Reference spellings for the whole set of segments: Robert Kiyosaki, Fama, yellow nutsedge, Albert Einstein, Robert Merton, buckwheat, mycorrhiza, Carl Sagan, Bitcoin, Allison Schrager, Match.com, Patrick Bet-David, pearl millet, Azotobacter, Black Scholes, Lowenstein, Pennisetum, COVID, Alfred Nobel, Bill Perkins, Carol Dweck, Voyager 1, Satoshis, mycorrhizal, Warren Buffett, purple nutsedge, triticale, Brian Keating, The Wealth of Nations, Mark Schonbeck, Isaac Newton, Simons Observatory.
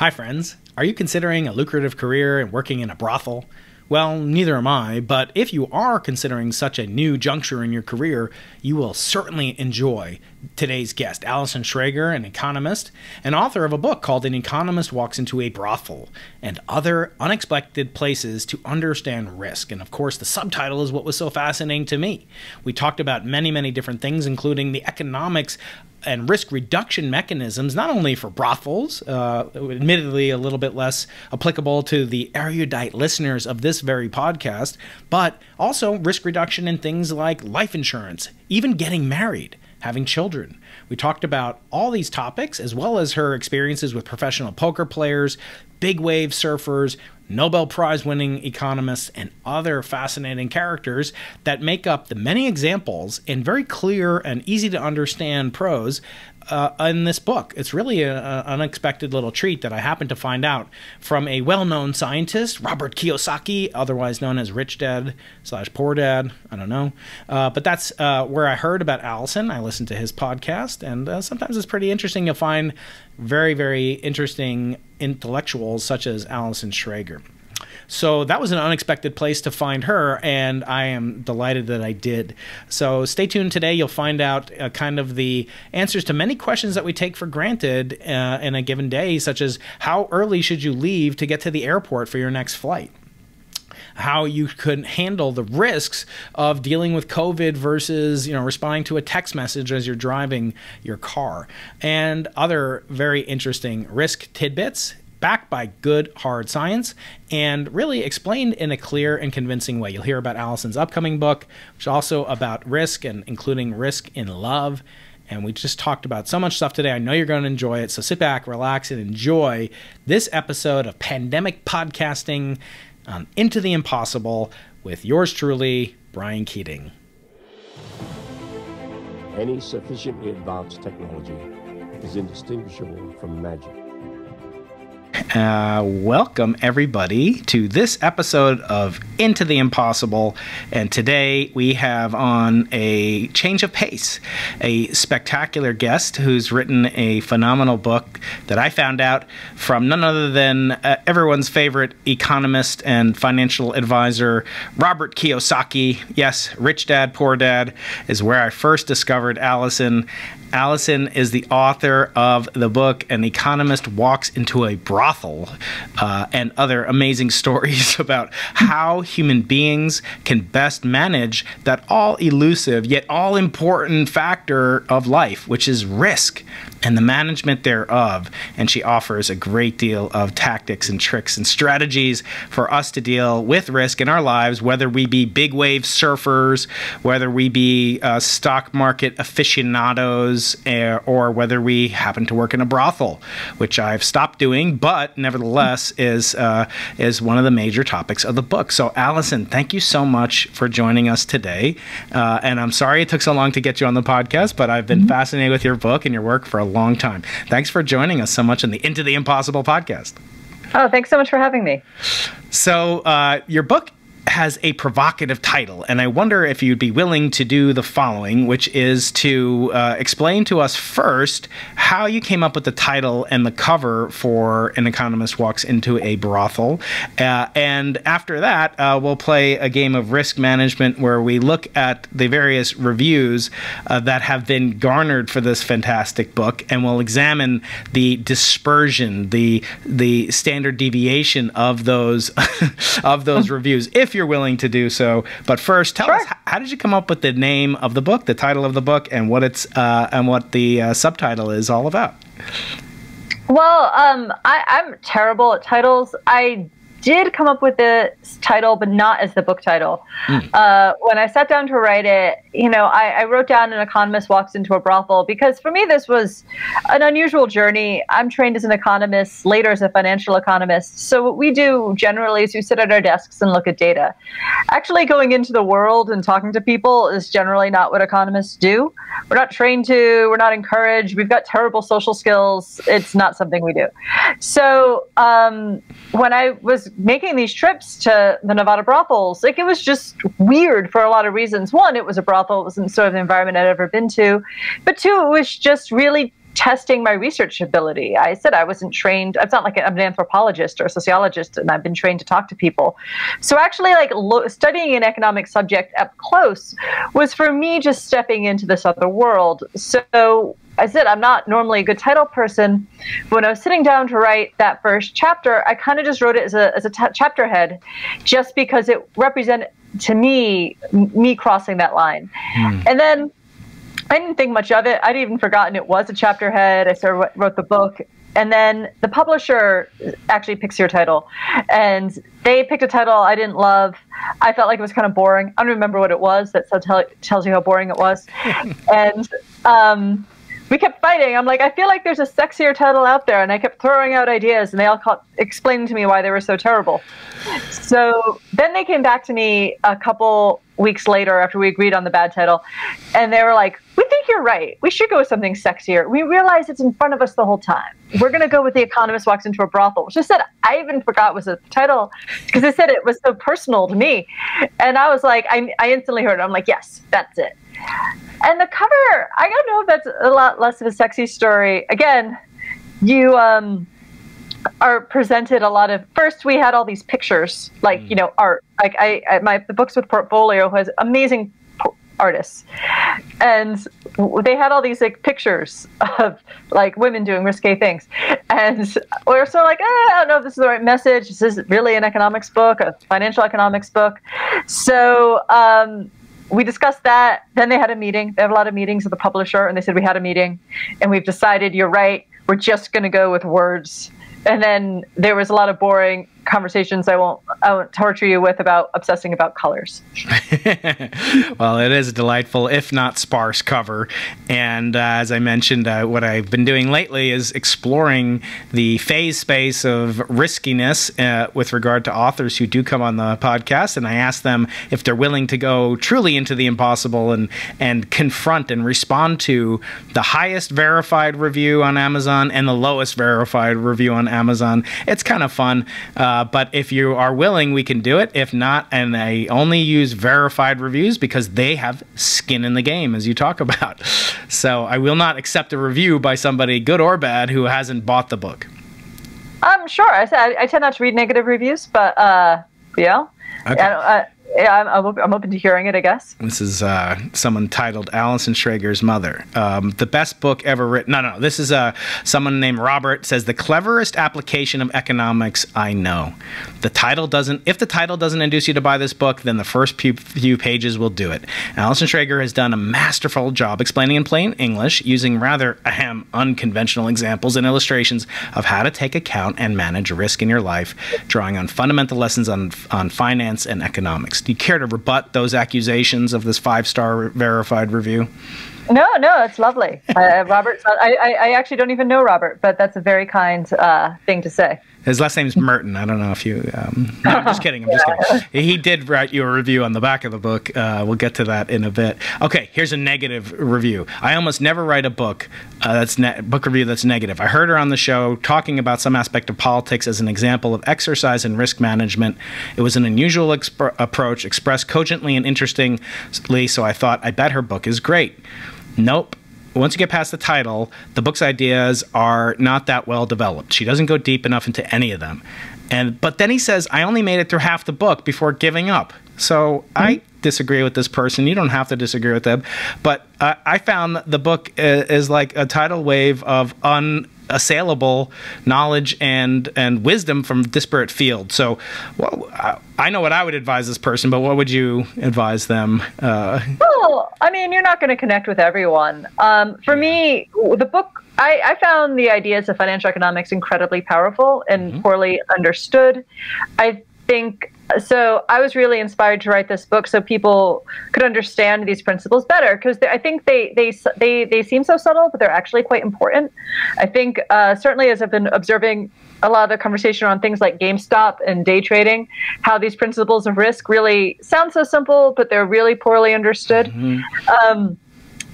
Hi friends, are you considering a lucrative career and working in a brothel? Well, neither am I, but if you are considering such a new juncture in your career, you will certainly enjoy today's guest, Allison Schrager, an economist and author of a book called An Economist Walks Into a Brothel and Other Unexpected Places to Understand Risk. And of course, the subtitle is what was so fascinating to me. We talked about many different things, including the economics and risk reduction mechanisms, not only for brothels, admittedly a little bit less applicable to the erudite listeners of this very podcast, but also risk reduction in things like life insurance, even getting married, having children. We talked about all these topics, as well as her experiences with professional poker players, big wave surfers, Nobel Prize winning economists, and other fascinating characters that make up the many examples in very clear and easy to understand prose in this book. It's really an unexpected little treat that I happened to find out from a well-known scientist, Robert Kiyosaki, otherwise known as Rich Dad / Poor Dad. I don't know. But that's where I heard about Allison. I listened to his podcast, and sometimes it's pretty interesting. You'll find very interesting intellectuals such as Allison Schrager. So that was an unexpected place to find her, and I am delighted that I did. So stay tuned today. You'll find out kind of the answers to many questions that we take for granted in a given day, such as how early should you leave to get to the airport for your next flight? How you could handle the risks of dealing with COVID versus, you know, responding to a text message as you're driving your car, and other very interesting risk tidbits backed by good hard science and really explained in a clear and convincing way. You'll hear about Allison's upcoming book, which is also about risk and including risk in love. And we just talked about so much stuff today. I know you're going to enjoy it. So sit back, relax, and enjoy this episode of Pandemic Podcasting on Into the Impossible with yours truly, Brian Keating. Any sufficiently advanced technology is indistinguishable from magic. Welcome everybody to this episode of Into the Impossible, and today we have on a change of pace, a spectacular guest who's written a phenomenal book that I found out from none other than everyone's favorite economist and financial advisor, Robert Kiyosaki. Yes, Rich Dad, Poor Dad is where I first discovered Allison. Allison is the author of the book An Economist Walks Into a Brothel and Other Amazing Stories about how human beings can best manage that all elusive yet all important factor of life, which is risk and the management thereof. And she offers a great deal of tactics and tricks and strategies for us to deal with risk in our lives, whether we be big wave surfers, whether we be stock market aficionados, or whether we happen to work in a brothel, which I've stopped doing, but nevertheless is one of the major topics of the book. So Allison, thank you so much for joining us today. And I'm sorry it took so long to get you on the podcast, but I've been fascinated with your book and your work for a long time. Thanks for joining us so much on the Into the Impossible podcast. Oh, thanks so much for having me. So your book has a provocative title, and I wonder if you'd be willing to do the following, which is to explain to us first how you came up with the title and the cover for An Economist Walks Into a Brothel. And after that, we'll play a game of risk management where we look at the various reviews that have been garnered for this fantastic book, and we'll examine the dispersion, the standard deviation of those of those reviews, if you're willing to do so. But first, tell us, how did you come up with the name of the book, the title of the book, and what it's and what the subtitle is all about? Well, I'm terrible at titles. I did come up with this title, but not as the book title. When I sat down to write it, you know, I wrote down An Economist Walks Into a Brothel because for me this was an unusual journey. I'm trained as an economist, later as a financial economist. So what we do generally is we sit at our desks and look at data. Actually going into the world and talking to people is generally not what economists do. We're not trained to, we're not encouraged. We've got terrible social skills. It's not something we do. So when I was making these trips to the Nevada brothels, like, it was just weird for a lot of reasons. One, it was a brothel. It wasn't sort of the environment I'd ever been to. But two, it was just really testing my research ability. I said I wasn't trained. It's not like I'm an anthropologist or a sociologist, and I've been trained to talk to people. So actually, like studying an economic subject up close was for me just stepping into this other world. So I said I'm not normally a good title person. When I was sitting down to write that first chapter, I kind of just wrote it as a chapter head, just because it represented to me crossing that line. And then I didn't think much of it. I'd even forgotten it was a chapter head. I sort of wrote the book. And then the publisher actually picks your title. And they picked a title I didn't love. I felt like it was kind of boring. I don't remember what it was. That tells you how boring it was. And we kept fighting. I'm like, I feel like there's a sexier title out there. And I kept throwing out ideas. And they all explained to me why they were so terrible. So then they came back to me a couple weeks later after we agreed on the bad title. And they were like, we think you're right. We should go with something sexier. We realize it's in front of us the whole time. We're going to go with The Economist Walks Into a Brothel, which I said I even forgot was a title because they said it was so personal to me. And I was like, I instantly heard it. I'm like, yes, that's it. And the cover, I don't know if that's a lot less of a sexy story. Again, you are presented a lot of, first we had all these pictures, like, you know, art. Like the books with portfolio has amazing artists. And they had all these like pictures of like women doing risque things. And we were sort of like, I don't know if this is the right message. Is this really an economics book, a financial economics book? So, we discussed that. Then they had a meeting. They have a lot of meetings with the publisher, and they said, we had a meeting, and we've decided you're right. We're just going to go with words. And then there was a lot of boring conversations I won't torture you with about obsessing about colors. Well, it is a delightful, if not sparse, cover. And as I mentioned, what I've been doing lately is exploring the phase space of riskiness with regard to authors who do come on the podcast. And I ask them if they're willing to go truly into the impossible and confront and respond to the highest verified review on Amazon and the lowest verified review on Amazon. It's kind of fun. But if you are willing, we can do it. If not, and I only use verified reviews because they have skin in the game, as you talk about. So I will not accept a review by somebody, good or bad, who hasn't bought the book. Sure. I tend not to read negative reviews, but yeah. Okay. I'm open to hearing it, I guess. This is someone titled Allison Schrager's Mother. The best book ever written. No. This is someone named Robert says, the cleverest application of economics I know. If the title doesn't induce you to buy this book, then the first few pages will do it. Allison Schrager has done a masterful job explaining in plain English using rather unconventional examples and illustrations of how to take account and manage risk in your life, drawing on fundamental lessons on finance and economics. Do you care to rebut those accusations of this 5-star verified review? No, it's lovely. Robert, I actually don't even know Robert, but that's a very kind thing to say. His last name's Merton. I don't know if you... no, I'm just kidding. I'm just kidding. He did write you a review on the back of the book. We'll get to that in a bit. Okay, here's a negative review. I almost never write a book book review that's negative. I heard her on the show talking about some aspect of politics as an example of exercise and risk management. It was an unusual approach, expressed cogently and interestingly, so I thought, I bet her book is great. Nope. Once you get past the title, the book's ideas are not that well developed. She doesn't go deep enough into any of them. But then he says, I only made it through half the book before giving up. So I disagree with this person. You don't have to disagree with them. But I found the book is like a tidal wave of unassailable knowledge and wisdom from disparate fields. So I know what I would advise this person, but what would you advise them? Well, I mean, you're not going to connect with everyone. For me, the book, I found the ideas of financial economics incredibly powerful and poorly understood. So I was really inspired to write this book so people could understand these principles better, because I think they seem so subtle, but they're actually quite important. I think certainly as I've been observing a lot of the conversation on things like GameStop and day trading, how these principles of risk really sound so simple, but they're really poorly understood.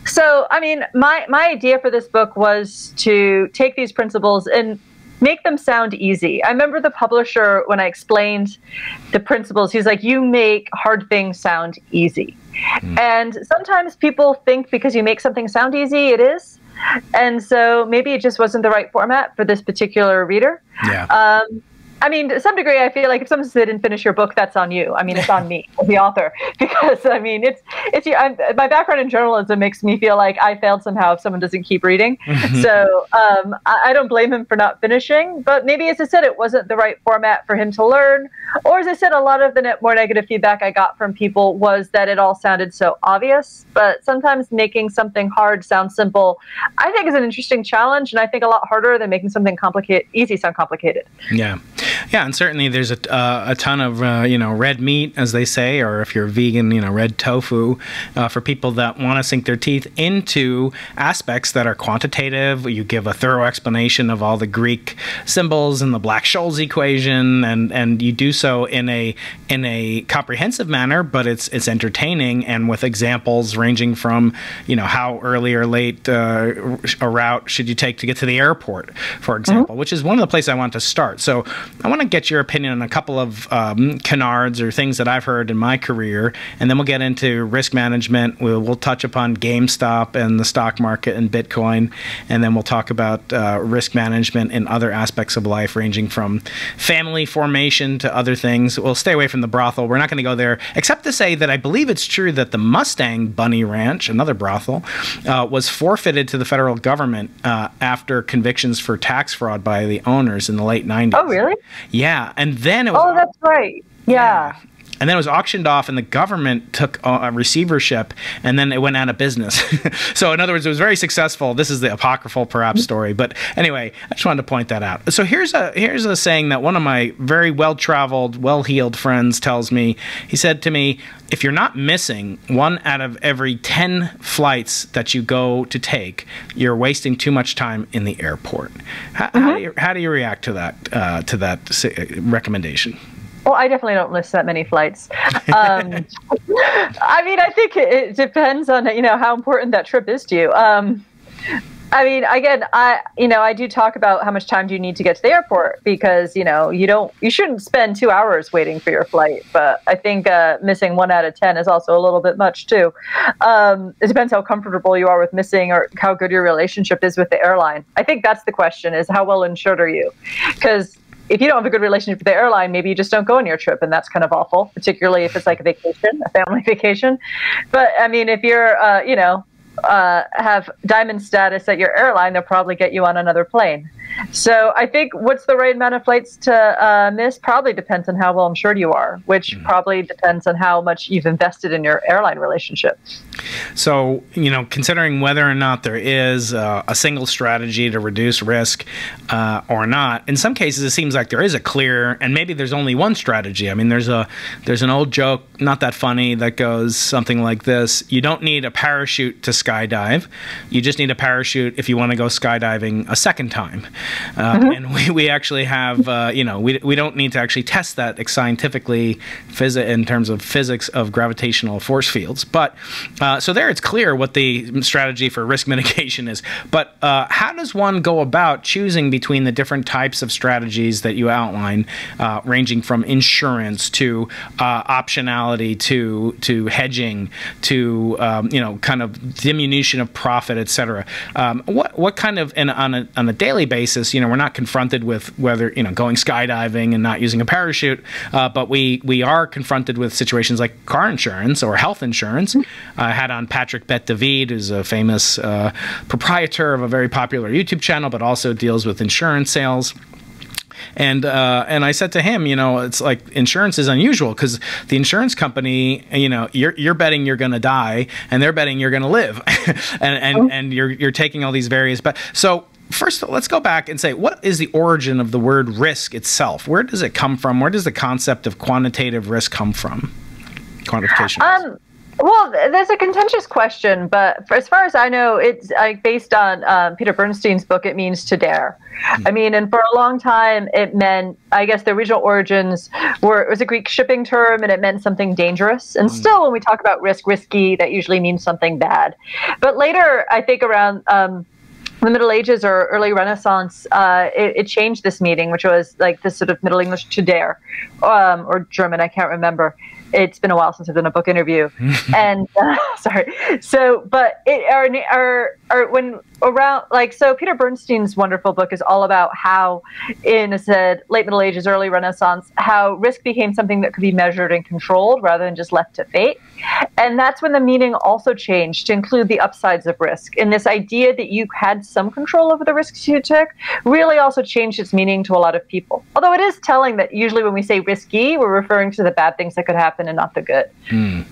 So, I mean, my idea for this book was to take these principles and make them sound easy. I remember the publisher, when I explained the principles, he's like, you make hard things sound easy. And sometimes people think because you make something sound easy, it is. And so maybe it just wasn't the right format for this particular reader. Yeah. I mean, to some degree, I feel like if someone didn't finish your book, that's on you. I mean, it's on me, the author, because I mean, my background in journalism makes me feel like I failed somehow if someone doesn't keep reading. Mm-hmm. So I don't blame him for not finishing, but maybe, as I said, it wasn't the right format for him to learn. Or as I said, a lot of the more negative feedback I got from people was that it all sounded so obvious, but sometimes making something hard sound simple, I think, is an interesting challenge. And I think a lot harder than making something easy sound complicated. Yeah. Yeah, and certainly there's a ton of red meat, as they say, or if you're vegan, red tofu, for people that want to sink their teeth into aspects that are quantitative. You give a thorough explanation of all the Greek symbols and the Black Scholes equation, and you do so in a comprehensive manner, but it's entertaining and with examples ranging from how early or late a route should you take to get to the airport, for example, mm-hmm. which is one of the places I want to start. So I want to get your opinion on a couple of canards or things that I've heard in my career, and then we'll get into risk management. We'll touch upon GameStop and the stock market and Bitcoin, and then we'll talk about risk management and other aspects of life, ranging from family formation to other things. We'll stay away from the brothel. We're not going to go there, except to say that I believe it's true that the Mustang Bunny Ranch, another brothel, was forfeited to the federal government after convictions for tax fraud by the owners in the late 90s. Oh, really? Yeah, and then it was. Oh, that's right. Yeah. And then it was auctioned off, and the government took a receivership, and then it went out of business. So, in other words, it was very successful. This is the apocryphal, perhaps, story. But anyway, I just wanted to point that out. So here's a saying that one of my very well-traveled, well-heeled friends tells me. He said to me, if you're not missing one out of every 10 flights that you go to take, you're wasting too much time in the airport. How do you react to that recommendation? Well, I definitely don't list that many flights. I mean, I think it depends on, how important that trip is to you. I mean, again, I do talk about how much time do you need to get to the airport, because, you shouldn't spend 2 hours waiting for your flight. But I think missing 1 out of 10 is also a little bit much, too. It depends how comfortable you are with missing or how good your relationship is with the airline. I think that's the question, is how well insured are you? Because if you don't have a good relationship with the airline, maybe you just don't go on your trip, and that's kind of awful, particularly if it's like a vacation, a family vacation. But I mean, if you're, have diamond status at your airline, they'll probably get you on another plane. So I think what's the right amount of flights to miss probably depends on how well insured you are, which mm-hmm. probably depends on how much you've invested in your airline relationship. So, considering whether or not there is a single strategy to reduce risk or not, in some cases it seems like there is a clear, and maybe there's only one strategy. I mean, there's an old joke, not that funny, that goes something like this. You don't need a parachute to skydive. You just need a parachute if you want to go skydiving a second time. And we actually have, we don't need to actually test that scientifically in terms of physics of gravitational force fields. But so there it's clear what the strategy for risk mitigation is. But how does one go about choosing between the different types of strategies that you outline, ranging from insurance to optionality to hedging to, kind of diminution of profit, et cetera? What kind of, on a daily basis, we're not confronted with whether, going skydiving and not using a parachute, but we are confronted with situations like car insurance or health insurance. I had on Patrick Bet-David, who's a famous proprietor of a very popular YouTube channel, but also deals with insurance sales. And I said to him, it's like insurance is unusual because the insurance company, you're betting you're going to die, and they're betting you're going to live, and you're taking all these various bets. So first of all, let's go back and say, what is the origin of the word risk itself? Where does it come from? Where does the concept of quantitative risk come from? Quantification. Well, there's a contentious question, but as far as I know, it's based on Peter Bernstein's book, It Means to Dare. I mean, and for a long time, it meant, I guess the original origins were, it was a Greek shipping term, and it meant something dangerous. And still, when we talk about risky, that usually means something bad. But later, I think around the Middle Ages or early Renaissance, it changed this meaning, which was like this sort of Middle English to dare, or German, I can't remember. It's been a while since I've done a book interview. And sorry. So, but it, or when around, like, so Peter Bernstein's wonderful book is all about how in the late Middle Ages, early Renaissance, how risk became something that could be measured and controlled rather than just left to fate. And that's when the meaning also changed to include the upsides of risk. And this idea that you had some control over the risks you took really also changed its meaning to a lot of people. Although it is telling that usually when we say risky, we're referring to the bad things that could happen and not the good. Mm.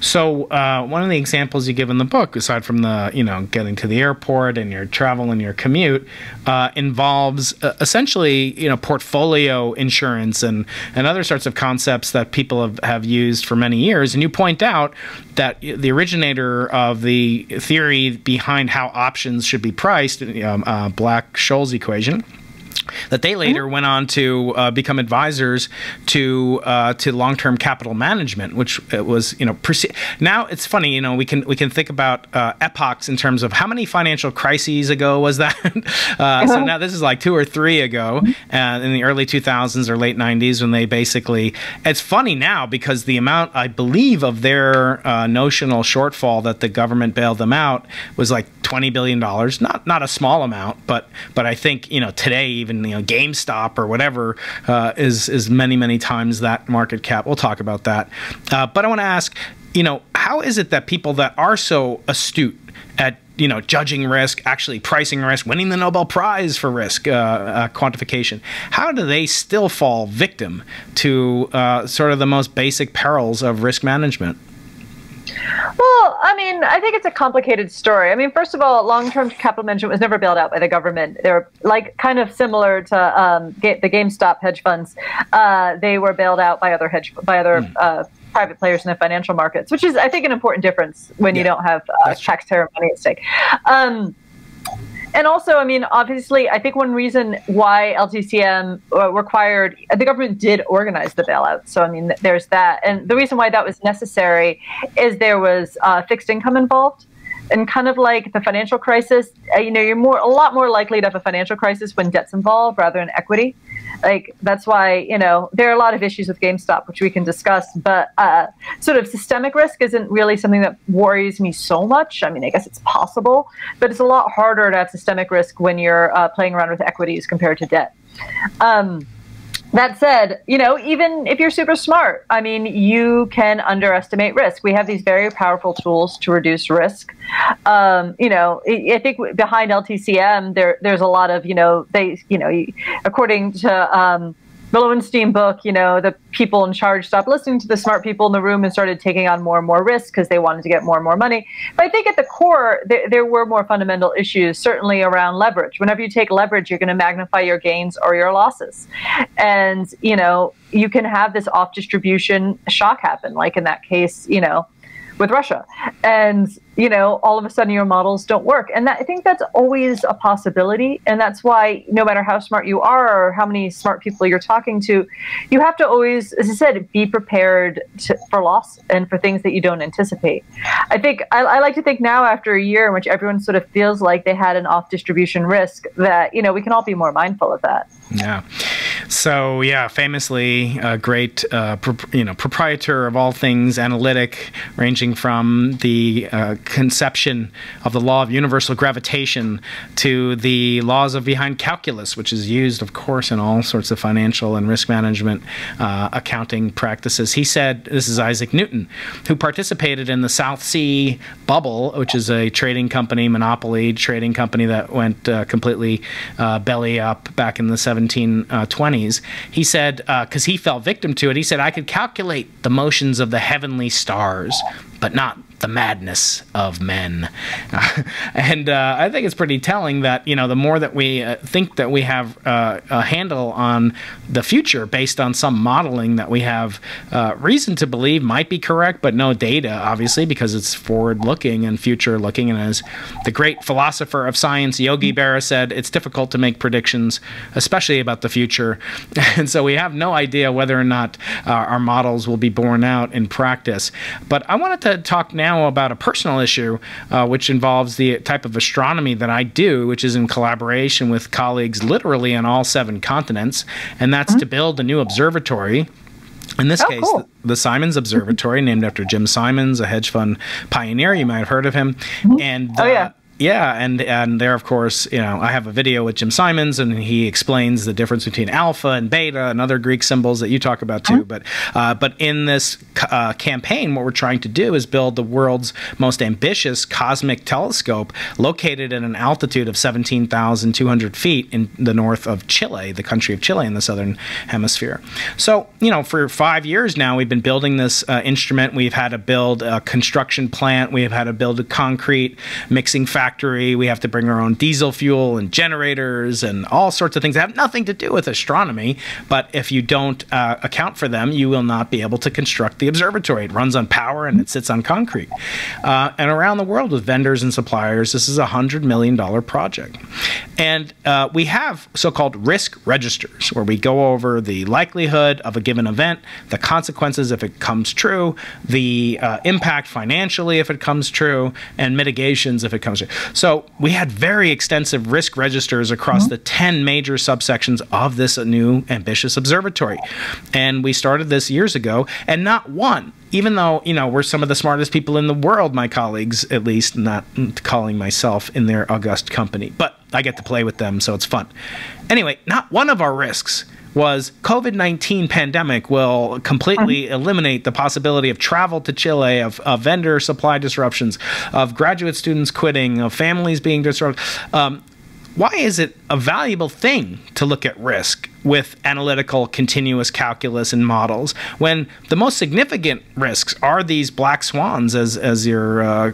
So one of the examples you give in the book, aside from the, you know, getting to the airport and your travel and your commute, involves essentially, you know, portfolio insurance and other sorts of concepts that people have used for many years. And you point out that the originator of the theory behind how options should be priced, Black Scholes equation, that they later went on to become advisors to long-term capital management, which was, you know, now it's funny, you know, we can think about epochs in terms of how many financial crises ago was that. So now this is like 2 or 3 ago, in the early 2000s or late 90s, when they basically, it's funny now because the amount, I believe, of their notional shortfall that the government bailed them out was like $20 billion, not a small amount, but I think, you know, today even, you know, GameStop or whatever is many times that market cap. We'll talk about that. But I want to ask, you know, how is it that people that are so astute at, you know, judging risk, actually pricing risk, winning the Nobel Prize for risk quantification, how do they still fall victim to sort of the most basic perils of risk management? Well, I mean, I think it's a complicated story. I mean, first of all, long-term capital management was never bailed out by the government. They were, like, kind of similar to the GameStop hedge funds. They were bailed out by other private players in the financial markets, which is, I think, an important difference when you don't have taxpayer money at stake. And also, I mean, obviously, I think one reason why LTCM required, the government did organize the bailout. So, I mean, there's that. And the reason why that was necessary is there was fixed income involved. And kind of like the financial crisis, you know, you're a lot more likely to have a financial crisis when debt's involved rather than equity. Like, that's why, you know, there are a lot of issues with GameStop, which we can discuss, but sort of systemic risk isn't really something that worries me so much. I mean, I guess it's possible, but it's a lot harder to have systemic risk when you're playing around with equities compared to debt. That said, you know, even if you're super smart, I mean, you can underestimate risk. We have these very powerful tools to reduce risk. You know, I think behind LTCM, there's a lot of, you know, according to the Lowenstein book, you know, the people in charge stopped listening to the smart people in the room and started taking on more and more risk because they wanted to get more and more money. But I think at the core, there were more fundamental issues, certainly around leverage. Whenever you take leverage, you're going to magnify your gains or your losses. And, you know, you can have this off distribution shock happen, like in that case, you know, with Russia. And, you know, all of a sudden your models don't work. And I think that's always a possibility. And that's why no matter how smart you are or how many smart people you're talking to, you have to always, as I said, be prepared for loss and for things that you don't anticipate. I think, I like to think now, after a year in which everyone sort of feels like they had an off distribution risk, that, you know, we can all be more mindful of that. Yeah. So, yeah, famously a great, you know, proprietor of all things analytic, ranging from the conception of the law of universal gravitation to the laws of behind calculus, which is used, of course, in all sorts of financial and risk management accounting practices. He said, this is Isaac Newton, who participated in the South Sea bubble, which is a trading company, monopoly trading company that went completely belly up back in the 1720s. He said, because he fell victim to it, he said, I could calculate the motions of the heavenly stars, but not the madness of men. And I think it's pretty telling that, you know, the more that we think that we have a handle on the future based on some modeling that we have reason to believe might be correct, but no data, obviously, because it's forward-looking and future-looking. And as the great philosopher of science, Yogi Berra, said, it's difficult to make predictions, especially about the future. And so we have no idea whether or not our models will be borne out in practice. But I wanted to talk now about a personal issue which involves the type of astronomy that I do, which is in collaboration with colleagues literally on all 7 continents, and that's to build a new observatory In this case, cool. The Simons Observatory, named after Jim Simons, a hedge fund pioneer. You might have heard of him. Mm-hmm. And and there, of course, you know, I have a video with Jim Simons, and he explains the difference between alpha and beta and other Greek symbols that you talk about too. But in this campaign, what we're trying to do is build the world's most ambitious cosmic telescope, located at an altitude of 17,200 feet in the north of Chile, the country of Chile in the southern hemisphere. So, you know, for 5 years now, we've been building this instrument. We've had to build a construction plant. We've had to build a concrete mixing factory. We have to bring our own diesel fuel and generators and all sorts of things that have nothing to do with astronomy. But if you don't account for them, you will not be able to construct the observatory. It runs on power and it sits on concrete. And around the world with vendors and suppliers, this is a $100 million project. And we have so-called risk registers, where we go over the likelihood of a given event, the consequences if it comes true, the impact financially if it comes true, and mitigations if it comes true. So we had very extensive risk registers across the 10 major subsections of this new ambitious observatory. And we started this years ago, and not one, even though, you know, we're some of the smartest people in the world, my colleagues, at least, not calling myself in their august company, but I get to play with them, so it's fun. Anyway, not one of our risks was COVID-19 pandemic will completely eliminate the possibility of travel to Chile, of vendor supply disruptions, of graduate students quitting, of families being disrupted. Why is it a valuable thing to look at risk with analytical continuous calculus and models when the most significant risks are these black swans, as your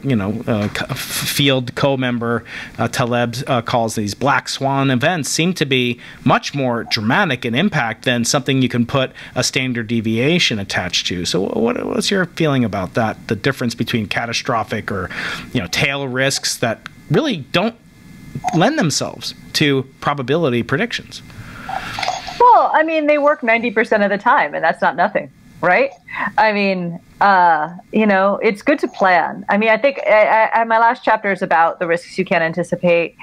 field co-member Taleb calls these black swan events, seem to be much more dramatic in impact than something you can put a standard deviation attached to. So what's your feeling about that, the difference between catastrophic or, you know, tail risks that really don't lend themselves to probability predictions? Well, I mean, they work 90% of the time, and that's not nothing, right? I mean, you know, it's good to plan. I mean, I think my last chapter is about the risks you can't anticipate.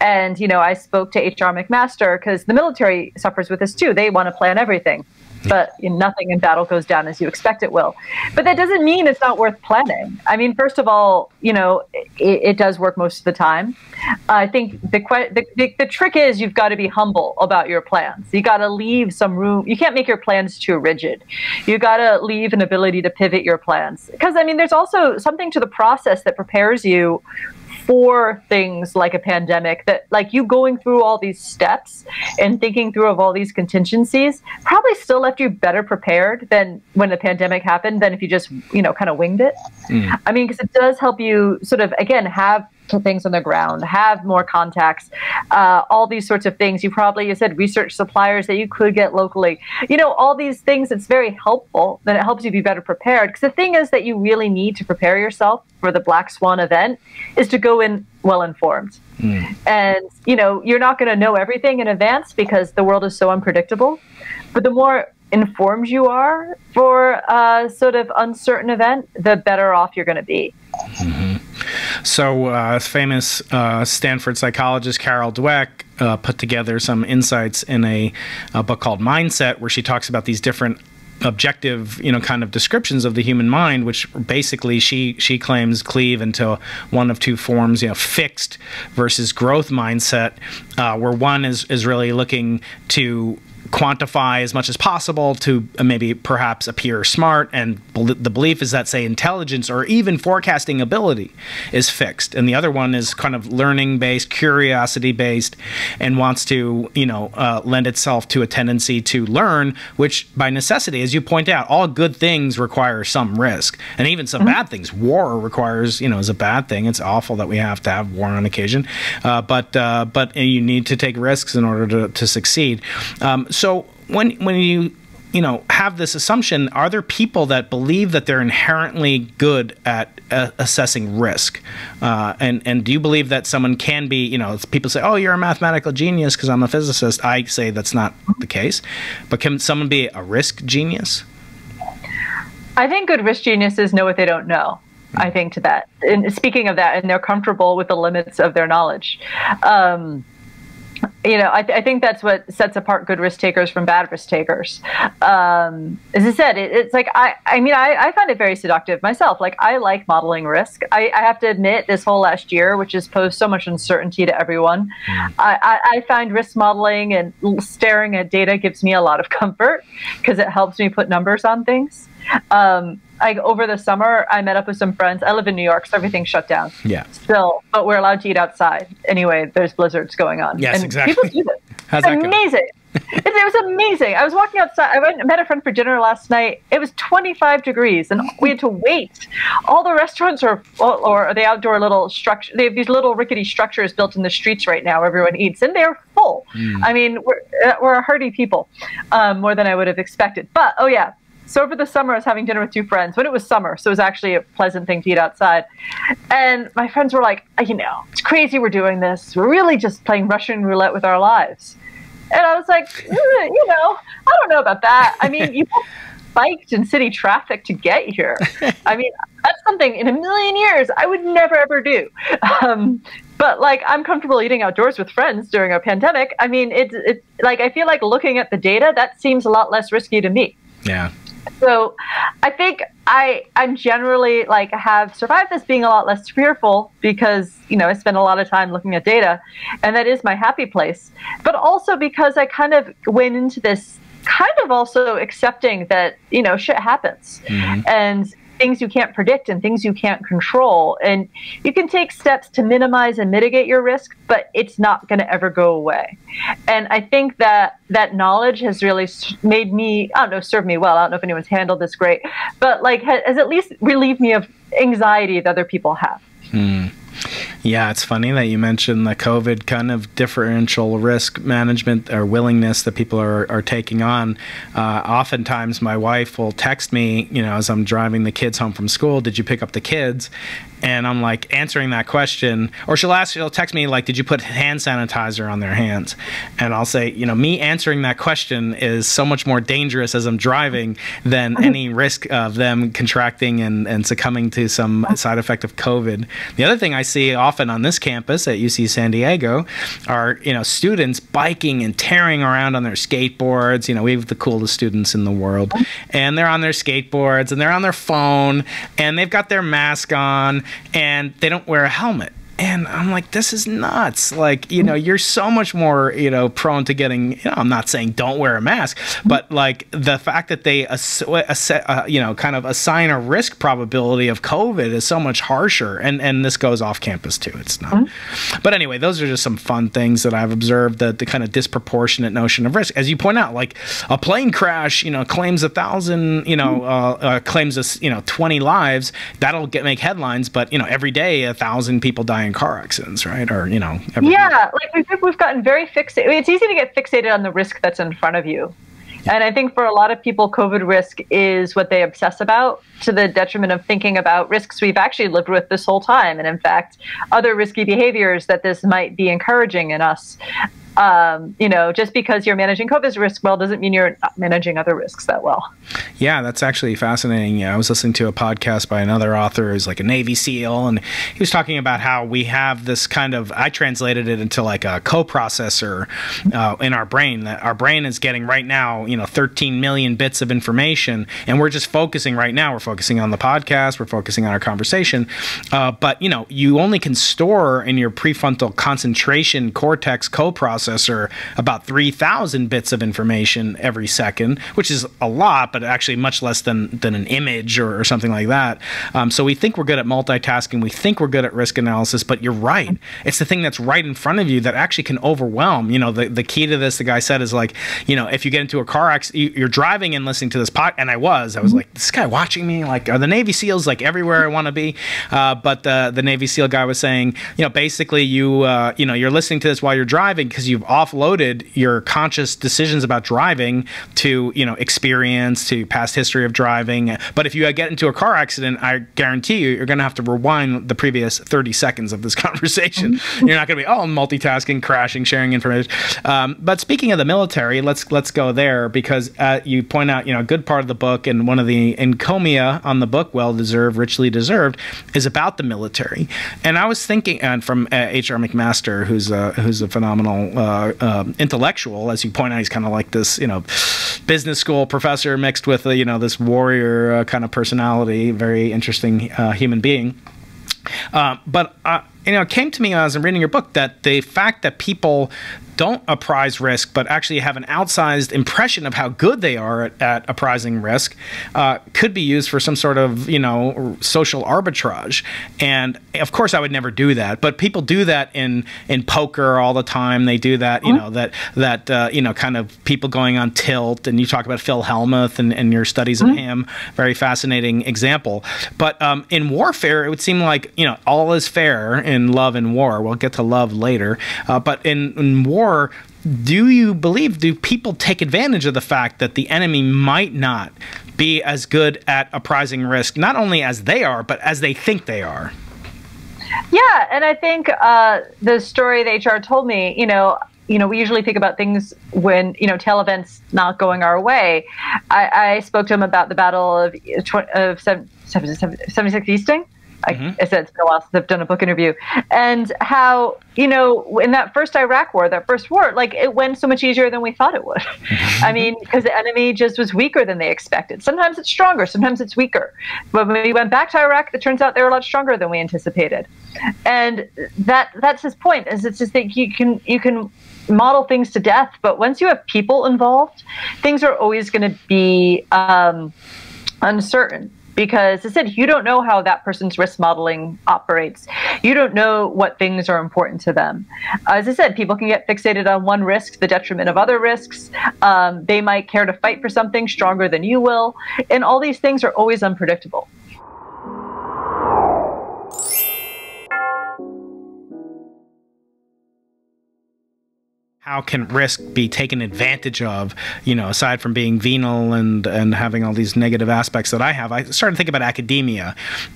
And, you know, I spoke to H.R. McMaster because the military suffers with this too. They want to plan everything, but nothing in battle goes down as you expect it will. But that doesn't mean it's not worth planning. I mean, first of all, you know, it does work most of the time. I think the trick is you've got to be humble about your plans. You got to leave some room. You can't make your plans too rigid. You got to leave an ability to pivot your plans. Because, I mean, there's also something to the process that prepares you for things like a pandemic, that like you going through all these steps and thinking through of all these contingencies probably still left you better prepared than when the pandemic happened than if you just, you know, kind of winged it. I mean, because it does help you sort of, again, have things on the ground, have more contacts, all these sorts of things. You probably, you said, research suppliers that you could get locally. You know, all these things, it's very helpful. Then it helps you be better prepared. Because the thing is that you really need to prepare yourself for the Black Swan event is to go in well-informed. And, you know, you're not going to know everything in advance because the world is so unpredictable. But the more informed you are for a sort of uncertain event, the better off you're going to be. So famous Stanford psychologist Carol Dweck put together some insights in a book called Mindset, where she talks about these different objective, you know, kind of descriptions of the human mind, which basically she claims cleave into one of two forms, you know, fixed versus growth mindset, where one is really looking to quantify as much as possible to maybe perhaps appear smart, and the belief is that, say, intelligence or even forecasting ability is fixed, and the other one is kind of learning based, curiosity based, and wants to, you know, lend itself to a tendency to learn, which by necessity, as you point out, all good things require some risk, and even some bad things. War requires, you know, is a bad thing. It's awful that we have to have war on occasion, but you need to take risks in order to succeed. So when you know, have this assumption, are there people that believe that they're inherently good at assessing risk? And do you believe that someone can be, you know, people say, oh, you're a mathematical genius because I'm a physicist. I say that's not the case. But can someone be a risk genius? I think good risk geniuses know what they don't know. I think to that, and speaking of that, and they're comfortable with the limits of their knowledge. You know, I think that's what sets apart good risk takers from bad risk takers. As I said, it's like, I mean, I find it very seductive myself. Like, I like modeling risk. I have to admit, this whole last year, which has posed so much uncertainty to everyone, I find risk modeling and staring at data gives me a lot of comfort because it helps me put numbers on things. Over the summer, I met up with some friends. I live in New York, so everything's shut down. Yeah. Still, but we're allowed to eat outside. Anyway, there's blizzards going on. Yes, and exactly. People do this. How's that amazing. It was amazing. I was walking outside. I met a friend for dinner last night. It was 25 degrees, and we had to wait. All the restaurants are, or the outdoor little structure. They have these little rickety structures built in the streets right now. Everyone eats, and they're full. Mm. I mean, we're a hardy people, more than I would have expected. But oh yeah. So over the summer, I was having dinner with two friends when it was summer. So it was actually a pleasant thing to eat outside. And my friends were like, you know, it's crazy we're doing this. We're really just playing Russian roulette with our lives. And I was like, you know, I don't know about that. I mean, you biked in city traffic to get here. I mean, that's something in a million years I would never, ever do. But like, I'm comfortable eating outdoors with friends during a pandemic. I mean, it's like, I feel like looking at the data, that seems a lot less risky to me. Yeah. So I think I'm generally like have survived this being a lot less fearful because, you know, I spend a lot of time looking at data, and that is my happy place. But also because I kind of went into this kind of also accepting that, you know, shit happens. Mm-hmm. And things you can't predict and things you can't control. And you can take steps to minimize and mitigate your risk, but it's not going to ever go away. And I think that that knowledge has really made me, I don't know, served me well. I don't know if anyone's handled this great, but like has at least relieved me of anxiety that other people have. Hmm. Yeah, it's funny that you mentioned the COVID kind of differential risk management or willingness that people are taking on. Oftentimes, my wife will text me, you know, as I'm driving the kids home from school, did you pick up the kids? And I'm like answering that question, or she'll text me like, did you put hand sanitizer on their hands? And I'll say, you know, me answering that question is so much more dangerous as I'm driving than any risk of them contracting and succumbing to some side effect of COVID. The other thing I see often on this campus at UC San Diego are, you know, students biking and tearing around on their skateboards. You know, we have the coolest students in the world, and they're on their skateboards and they're on their phone and they've got their mask on. And they don't wear a helmet. And I'm like, this is nuts. Like, you know, you're so much more, you know, prone to getting, you know, I'm not saying don't wear a mask, but like the fact that they, you know, kind of assign a risk probability of COVID is so much harsher. And this goes off campus too. It's not. Mm-hmm. But anyway, those are just some fun things that I've observed, that the kind of disproportionate notion of risk. As you point out, like a plane crash, you know, claims 1,000, you know, claims us, you know, 20 lives. That'll make headlines, but you know, every day 1,000 people die car accidents, right? Or, you know, everything. Yeah, like we've gotten very fixated. I mean, it's easy to get fixated on the risk that's in front of you. Yeah. And I think for a lot of people, COVID risk is what they obsess about, to the detriment of thinking about risks we've actually lived with this whole time. And in fact, other risky behaviors that this might be encouraging in us. You know, just because you're managing COVID's risk well doesn't mean you're not managing other risks that well. Yeah, that's actually fascinating. Yeah, I was listening to a podcast by another author who's like a Navy SEAL, and he was talking about how we have this kind of, I translated it into like a coprocessor in our brain, that our brain is getting right now, you know, 13 million bits of information, and we're just focusing right now. We're focusing on the podcast, we're focusing on our conversation, but you know, you only can store in your prefrontal concentration cortex coprocessor about 3,000 bits of information every second, which is a lot, but actually much less than an image or something like that. So we think we're good at multitasking. We think we're good at risk analysis, but you're right. It's the thing that's right in front of you that actually can overwhelm. You know, the key to this, the guy said, is like, you know, if you get into a car accident, you're driving and listening to this podcast. And I was like, this guy watching me, like, are the Navy SEALs like everywhere I want to be? But the Navy SEAL guy was saying, you know, basically you, you know, you're listening to this while you're driving because you've offloaded your conscious decisions about driving to, you know, experience, to past history of driving. But if you get into a car accident, I guarantee you, you're going to have to rewind the previous 30 seconds of this conversation. You're not going to be, oh, multitasking, crashing, sharing information. But speaking of the military, let's go there, because you point out, you know, a good part of the book, and one of the encomia on the book, well-deserved, richly deserved, is about the military. And I was thinking, and from H.R. McMaster, who's a phenomenal intellectual, as you point out. He's kind of like this, you know, business school professor mixed with, you know, this warrior kind of personality. Very interesting human being. But you know, it came to me as I'm reading your book that the fact that people don't appraise risk, but actually have an outsized impression of how good they are at apprising risk, could be used for some sort of, you know, social arbitrage. And of course, I would never do that. But people do that in poker all the time. They do that, you know, that you know, kind of people going on tilt. And you talk about Phil Hellmuth and your studies of him, very fascinating example. But in warfare, it would seem like, you know, all is fair in love and war. We'll get to love later. But in war, do you believe, do people take advantage of the fact that the enemy might not be as good at apprising risk, not only as they are, but as they think they are? Yeah, and I think the story that HR told me, you know, we usually think about things when, you know, tail events not going our way. I spoke to him about the Battle of 76 Easting. I said it's been a while since I've done a book interview, and how, you know, in that first Iraq war, that first war, like, it went so much easier than we thought it would. I mean, because the enemy just was weaker than they expected. Sometimes it's stronger, sometimes it's weaker. But when we went back to Iraq, it turns out they were a lot stronger than we anticipated. And that's his point, is it's just that you can model things to death, but once you have people involved, things are always going to be uncertain. Because as I said, you don't know how that person's risk modeling operates. You don't know what things are important to them. As I said, people can get fixated on one risk to the detriment of other risks. They might care to fight for something stronger than you will. And all these things are always unpredictable. How can risk be taken advantage of, you know, aside from being venal and having all these negative aspects that I have? I started to think about academia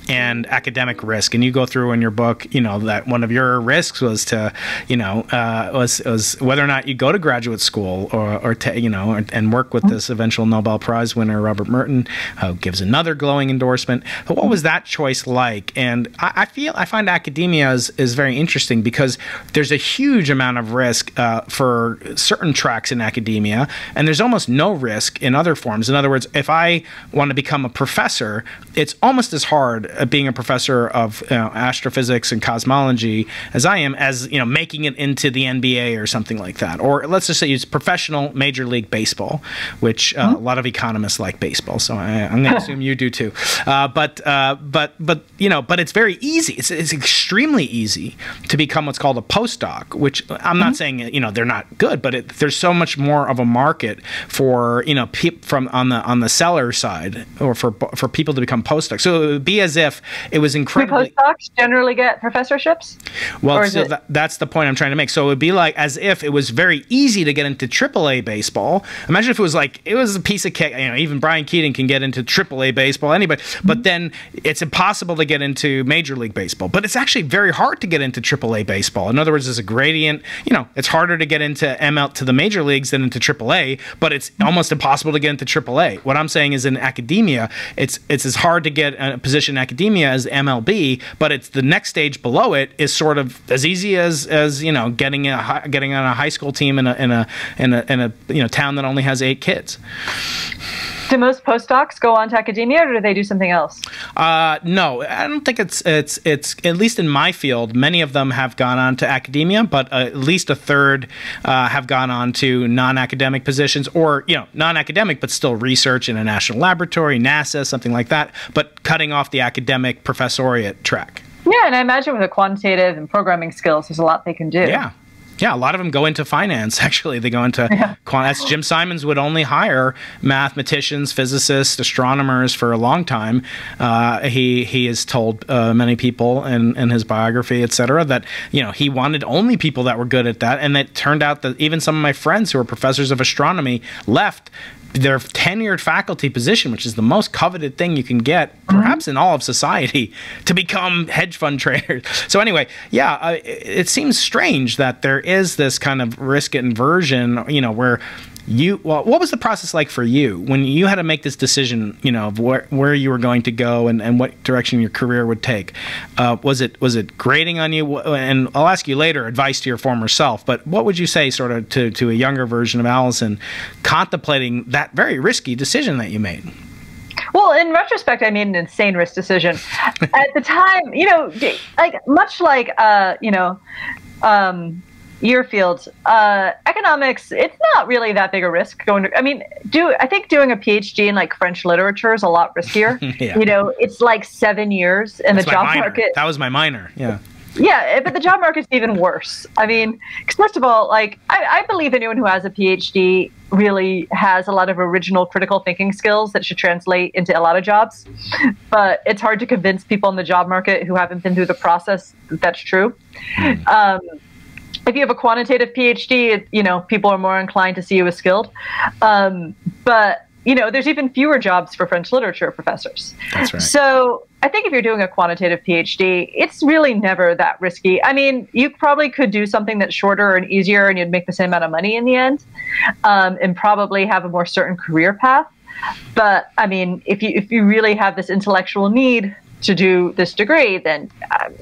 and academic risk. And you go through in your book, you know, that one of your risks was to, you know, was whether or not you go to graduate school or to, you know, and work with this eventual Nobel Prize winner, Robert Merton, who gives another glowing endorsement. But what was that choice like? And I find academia is very interesting because there's a huge amount of risk for certain tracks in academia, and there's almost no risk in other forms. In other words, if I want to become a professor, it's almost as hard being a professor of, you know, astrophysics and cosmology as I am as, you know, making it into the NBA or something like that. Or let's just say it's professional Major League Baseball, which a lot of economists like baseball, so I'm going to assume you do too. But you know, but it's very easy. It's extremely easy to become what's called a postdoc, which I'm not saying, you know, they're not good, but there's so much more of a market for, you know, from on the seller side, or for people to become postdocs. So it would be as if it was incredibly. Do postdocs generally get professorships? Well, so that's the point I'm trying to make. So it would be like as if it was very easy to get into AAA baseball. Imagine if it was like it was a piece of cake. You know, even Brian Keating can get into AAA baseball. Anybody, but then it's impossible to get into Major League Baseball. But it's actually very hard to get into AAA baseball. In other words, there's a gradient. You know, it's harder to get into ML to the major leagues than into AAA, but it's almost impossible to get into AAA. What I'm saying is in academia, it's as hard to get a position in academia as MLB, but it's the next stage below it is sort of as easy as you know, getting on a high school team in a you know, town that only has 8 kids. Do most postdocs go on to academia, or do they do something else? No, I don't think it's at least in my field, many of them have gone on to academia, but at least a third have gone on to non-academic positions, or, you know, non-academic but still research in a national laboratory, NASA, something like that, but cutting off the academic professoriate track. Yeah, and I imagine with the quantitative and programming skills, there's a lot they can do. Yeah. Yeah, a lot of them go into finance, actually. They go into quant. Jim Simons would only hire mathematicians, physicists, astronomers for a long time. He has told many people in his biography, etc., that, you know, he wanted only people that were good at that. And it turned out that even some of my friends who were professors of astronomy left their tenured faculty position, which is the most coveted thing you can get, perhaps in all of society, to become hedge fund traders. So anyway, yeah, it seems strange that there is this kind of risk inversion, you know, where What was the process like for you when you had to make this decision, you know, of where you were going to go and what direction your career would take? Was it grating on you? And I'll ask you later advice to your former self, but what would you say sort of to a younger version of Allison contemplating that very risky decision that you made? Well, in retrospect, I made an insane risk decision. At the time, you know, like much like, you know, Yearfield, economics, it's not really that big a risk going to, I think doing a PhD in like French literature is a lot riskier. Yeah. You know, it's like 7 years and the job market. That was my minor. Yeah. Yeah. But the job market's even worse. I mean, cause first of all, like I believe anyone who has a PhD really has a lot of original critical thinking skills that should translate into a lot of jobs, but it's hard to convince people in the job market who haven't been through the process that that's true. Mm. If you have a quantitative PhD, you know, people are more inclined to see you as skilled. But, you know, there's even fewer jobs for French literature professors. That's right. So I think if you're doing a quantitative PhD, it's really never that risky. I mean, you probably could do something that's shorter and easier and you'd make the same amount of money in the end, and probably have a more certain career path. But, I mean, if you really have this intellectual need to do this degree, then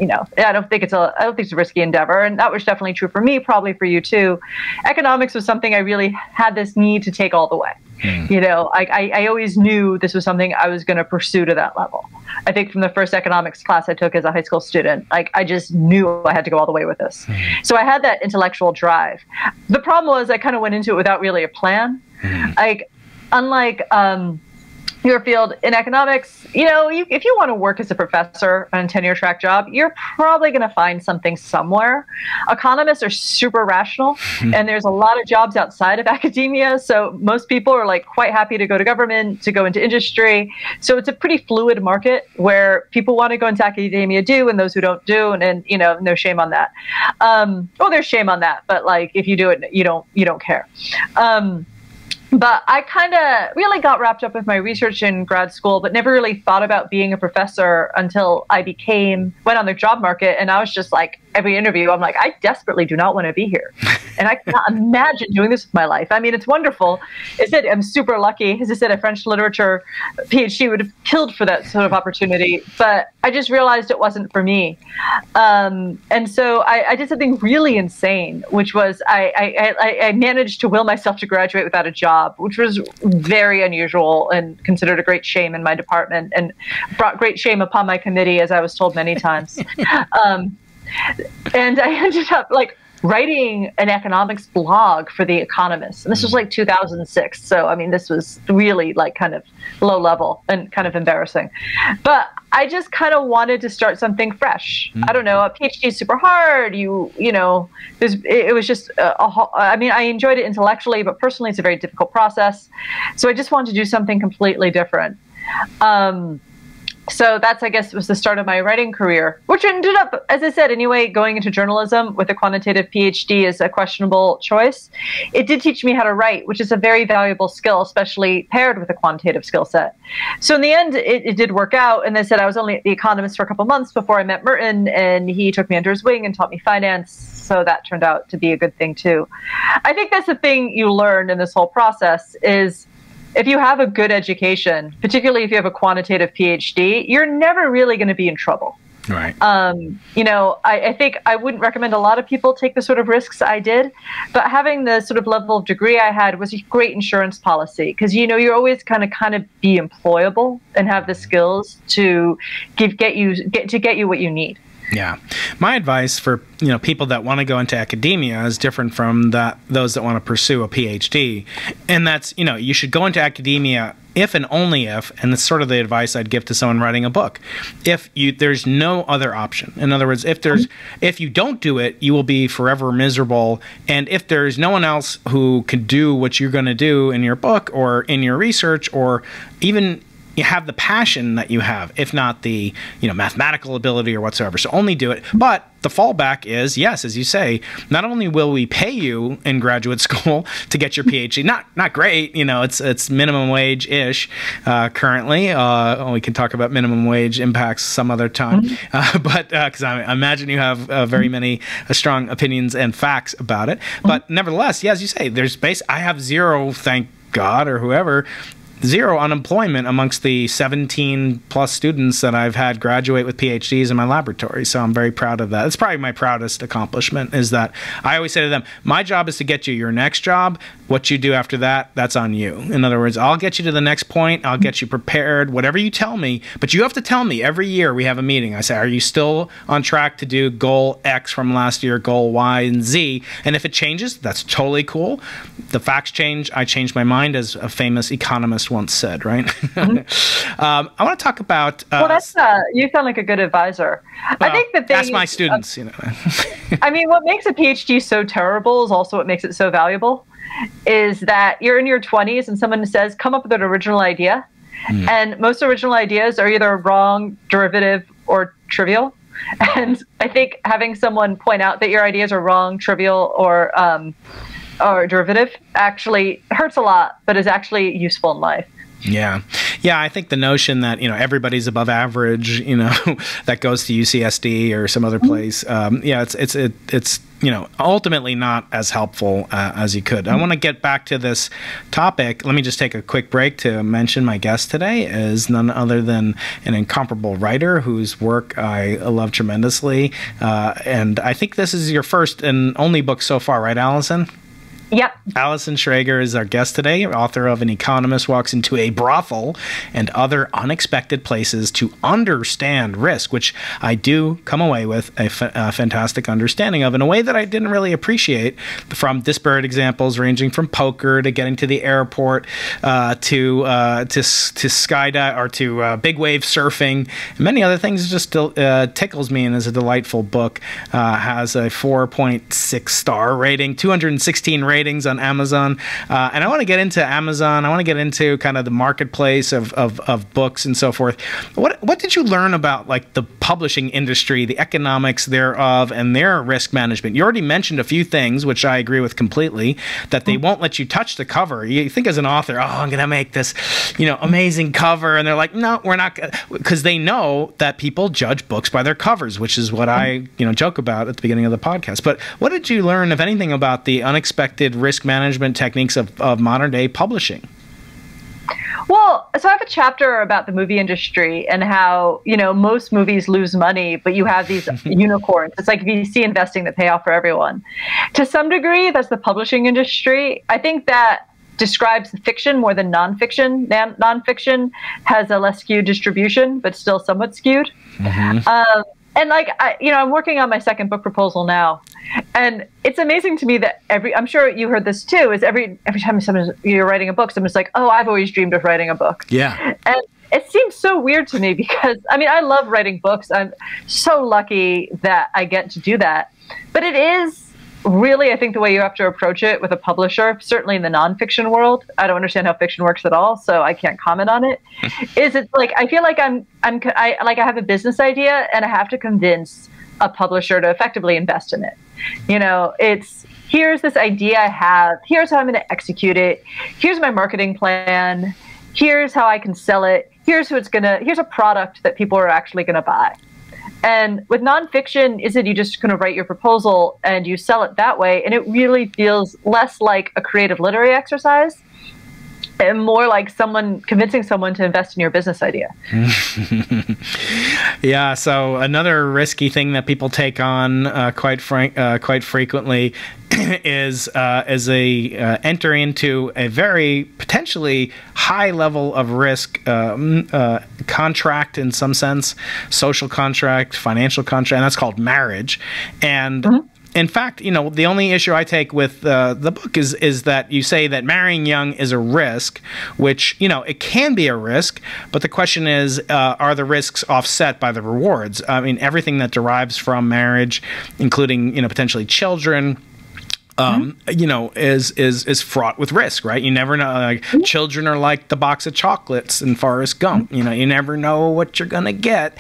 you know, I don't think it's a risky endeavor, and that was definitely true for me, probably for you too. Economics was something I really had this need to take all the way. Mm. You know, I always knew this was something I was going to pursue to that level. I think from the first economics class I took as a high school student, like I just knew I had to go all the way with this. Mm. So I had that intellectual drive. The problem was I kind of went into it without really a plan. Mm. Like, unlike your field in economics, you know, if you want to work as a professor on a tenure-track job, you're probably going to find something somewhere. Economists are super rational, and there's a lot of jobs outside of academia, so most people are like quite happy to go to government, to go into industry. So it's a pretty fluid market where people want to go into academia do, and those who don't do, and you know, no shame on that. Well, there's shame on that, but like if you do it, you don't care. But I kind of really got wrapped up with my research in grad school, but never really thought about being a professor until I went on the job market. And I was just like, every interview, I'm like, I desperately do not want to be here. And I cannot imagine doing this with my life. I mean, it's wonderful. I'm super lucky. As I said, a French literature PhD would have killed for that sort of opportunity. But I just realized it wasn't for me. And so I did something really insane, which was I managed to will myself to graduate without a job, which was very unusual and considered a great shame in my department and brought great shame upon my committee, as I was told many times. And I ended up like writing an economics blog for The Economist. And this was like 2006. So, I mean, this was really like kind of low level and kind of embarrassing. But I just kind of wanted to start something fresh. Mm-hmm. I don't know, a PhD is super hard. You know, it was just, I mean, I enjoyed it intellectually, but personally it's a very difficult process. So I just wanted to do something completely different. So that's, I guess, was the start of my writing career, which ended up, as I said, anyway, going into journalism with a quantitative PhD is a questionable choice. It did teach me how to write, which is a very valuable skill, especially paired with a quantitative skill set. So in the end, it did work out. And I said I was only at The Economist for a couple months before I met Merton, and he took me under his wing and taught me finance. So that turned out to be a good thing, too. I think that's the thing you learn in this whole process is, if you have a good education, particularly if you have a quantitative PhD, you're never really going to be in trouble. Right. You know, I think I wouldn't recommend a lot of people take the sort of risks I did, but having the sort of level of degree I had was a great insurance policy because, you know, you're always kind of be employable and have the skills to get you what you need. Yeah. My advice for, you know, people that want to go into academia is different from those that want to pursue a PhD. And that's, you know, you should go into academia if and only if, and that's sort of the advice I'd give to someone writing a book, if there's no other option. In other words, if you don't do it, you will be forever miserable. And if there's no one else who can do what you're going to do in your book or in your research or even you have the passion that you have, if not the, you know, mathematical ability or whatsoever. So only do it. But the fallback is, yes, as you say, not only will we pay you in graduate school to get your PhD, not great, you know, it's minimum wage-ish currently. We can talk about minimum wage impacts some other time, but because I imagine you have very many strong opinions and facts about it. But nevertheless, yeah, as you say, there's I have zero, thank God or whoever, zero unemployment amongst the 17+ students that I've had graduate with PhDs in my laboratory. So I'm very proud of that. It's probably my proudest accomplishment, is that I always say to them, my job is to get you your next job. What you do after that, that's on you. In other words, I'll get you to the next point. I'll get you prepared, whatever you tell me. But you have to tell me. Every year we have a meeting. I say, are you still on track to do goal X from last year, goal Y and Z? And if it changes, that's totally cool. The facts change. I change my mind, as a famous economist once said, right? I want to talk about. Well, that's you sound like a good advisor. I think the thing. That's my students, you know. I mean, what makes a PhD so terrible is also what makes it so valuable. Is that you're in your 20s and someone says, "Come up with an original idea," and most original ideas are either wrong, derivative, or trivial. And I think having someone point out that your ideas are wrong, trivial, or derivative actually hurts a lot, but is actually useful in life. Yeah. Yeah, I think the notion that, you know, everybody's above average, you know, that goes to UCSD or some other place. Yeah, it's you know, ultimately not as helpful as you could. I want to get back to this topic. Let me just take a quick break to mention my guest today is none other than an incomparable writer whose work I love tremendously. And I think this is your first and only book so far, right, Allison? Yep. Allison Schrager is our guest today, author of An Economist Walks Into a Brothel and Other Unexpected Places to Understand Risk, which I do come away with a fantastic understanding of in a way that I didn't really appreciate, from disparate examples ranging from poker to getting to the airport to skydive or to big wave surfing and many other things. It just tickles me and is a delightful book. Has a 4.6 star rating, 216 ratings. On Amazon, and I want to get into Amazon. I want to get into kind of the marketplace of books and so forth. What did you learn about, like, the publishing industry, the economics thereof, and their risk management? You already mentioned a few things, which I agree with completely, that they won't let you touch the cover. You think as an author, oh, I'm going to make this, you know, amazing cover, and they're like, no, we're not, because they know that people judge books by their covers, which is what I, you know, joke about at the beginning of the podcast. But what did you learn, if anything, about the unexpected risk management techniques of modern day publishing? Well, so I have a chapter about the movie industry and how, you know, most movies lose money, but you have these unicorns. It's like VC investing that pay off for everyone. To some degree, that's the publishing industry. I think that describes fiction more than nonfiction. Nonfiction has a less skewed distribution, but still somewhat skewed. And like, you know, I'm working on my second book proposal now, and it's amazing to me that I'm sure you heard this too, is every time you're writing a book, someone's like, oh, I've always dreamed of writing a book. Yeah. And it seems so weird to me because, I mean, I love writing books. I'm so lucky that I get to do that. But it is really, I think, the way you have to approach it with a publisher, certainly in the nonfiction world. I don't understand how fiction works at all, so I can't comment on it. Is it like, I feel like I have a business idea and I have to convince a publisher to effectively invest in it. You know, it's, here's this idea I have, here's how I'm going to execute it, here's my marketing plan, here's how I can sell it, here's who it's going to, here's a product that people are actually going to buy. And with nonfiction, is it you just kind of write your proposal and you sell it that way, and it really feels less like a creative literary exercise and more like someone convincing someone to invest in your business idea. Yeah, so another risky thing that people take on quite frequently is a enter into a very potentially high level of risk contract, in some sense, social contract, financial contract, and that's called marriage. And in fact, you know, the only issue I take with the book is that you say that marrying young is a risk, which, you know, it can be a risk, but the question is, are the risks offset by the rewards? I mean, everything that derives from marriage, including, you know, potentially children, you know, is fraught with risk, right? You never know. Like, children are like the box of chocolates in Forrest Gump. You know, you never know what you're gonna get.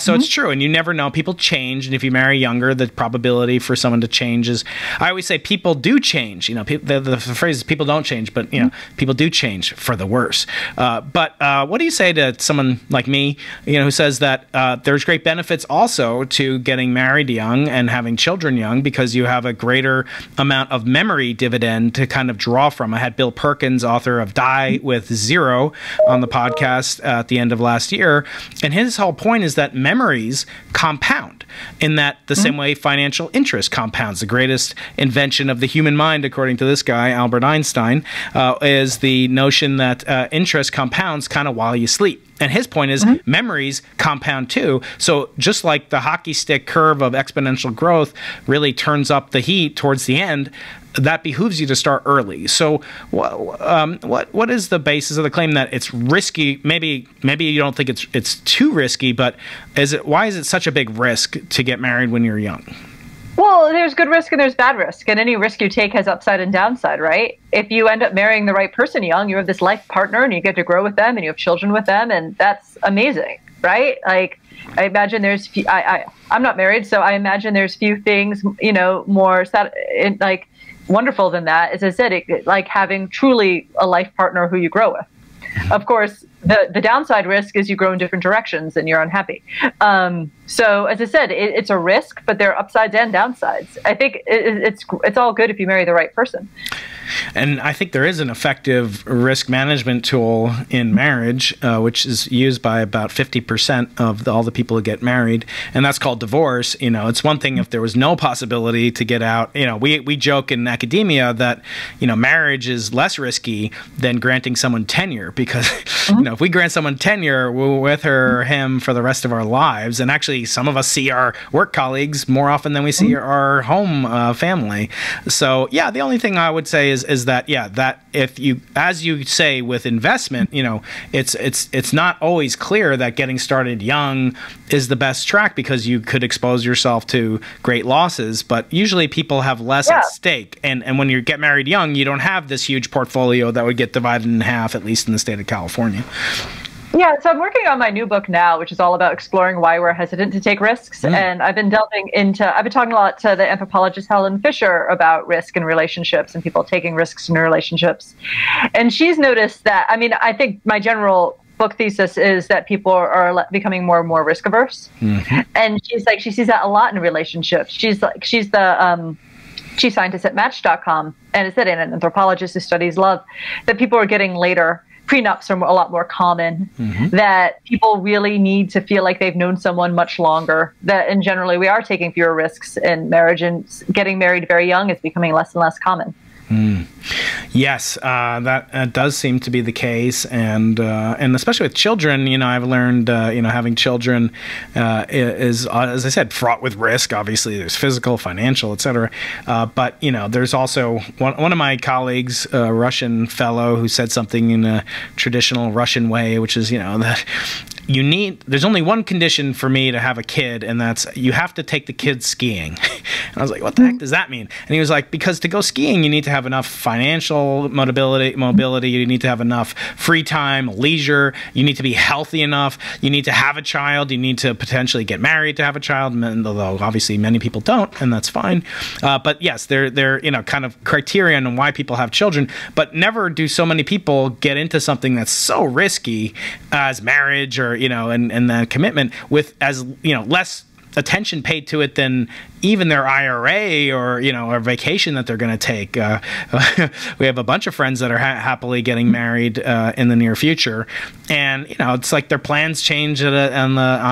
So it's true, and you never know. People change, and if you marry younger, the probability for someone to change is. I always say people do change. You know, the phrase is people don't change, but you know, people do change for the worse. But what do you say to someone like me, you know, who says that there's great benefits also to getting married young and having children young because you have a greater amount of memory dividend to kind of draw from. I had Bill Perkins, author of Die with Zero, on the podcast at the end of last year, and his whole point is that memories compound in that the same way financial interest compounds. The greatest invention of the human mind, according to this guy, Albert Einstein, is the notion that interest compounds kind of while you sleep. And his point is memories compound too. So just like the hockey stick curve of exponential growth really turns up the heat towards the end, that behooves you to start early. So what is the basis of the claim that it's risky? Maybe you don't think it's too risky, but why is it such a big risk to get married when you're young? Well, there's good risk and there's bad risk, and any risk you take has upside and downside, right? If you end up marrying the right person young, you have this life partner and you get to grow with them and you have children with them, and that's amazing, right? Like, I imagine there's few, I'm not married, so I imagine there's few things, you know, more like wonderful than that. As I said, like having truly a life partner who you grow with. Of course, the downside risk is you grow in different directions and you're unhappy. So as I said, it's a risk, but there are upsides and downsides. I think it's all good if you marry the right person. And I think there is an effective risk management tool in marriage, which is used by about 50% of all the people who get married, and that's called divorce. You know, it's one thing if there was no possibility to get out. You know, we joke in academia that, you know, marriage is less risky than granting someone tenure because, you know, if we grant someone tenure, we're with her or him for the rest of our lives. And actually, some of us see our work colleagues more often than we see our home family. So yeah, the only thing I would say is that, yeah, that if you, as you say with investment, you know, it's not always clear that getting started young is the best track because you could expose yourself to great losses, but usually people have less at stake. And when you get married young, you don't have this huge portfolio that would get divided in half, at least in the state of California. Yeah, so I'm working on my new book now, which is all about exploring why we're hesitant to take risks. And I've been talking a lot to the anthropologist Helen Fisher about risk in relationships and people taking risks in relationships. And she's noticed that, I mean, I think my general book thesis is that people are becoming more and more risk averse. And she's like, she sees that a lot in relationships. She's like, she's the chief scientist at Match.com, and it's an anthropologist who studies love, that people are getting later. Prenups are a lot more common, that people really need to feel like they've known someone much longer, and generally we are taking fewer risks in marriage, and getting married very young is becoming less and less common. Yes, that does seem to be the case, and especially with children, you know, I've learned, you know, having children is, as I said, fraught with risk. Obviously, there's physical, financial, etc. But you know, there's also one of my colleagues, a Russian fellow, who said something in a traditional Russian way, which is, you know, that you need. There's only one condition for me to have a kid, and that's you have to take the kids skiing. And I was like, what the heck does that mean? And he was like, because to go skiing, you need to have enough financial mobility, you need to have enough free time, leisure, you need to be healthy enough, you need to have a child, you need to potentially get married to have a child, although obviously many people don't, and that's fine. But yes, they're you know, kind of criterion on why people have children, but never do so many people get into something that's so risky as marriage or, you know, and the commitment with, as you know, less attention paid to it than even their IRA or, you know, or vacation that they're going to take. We have a bunch of friends that are happily getting married in the near future, and you know, it's like their plans change on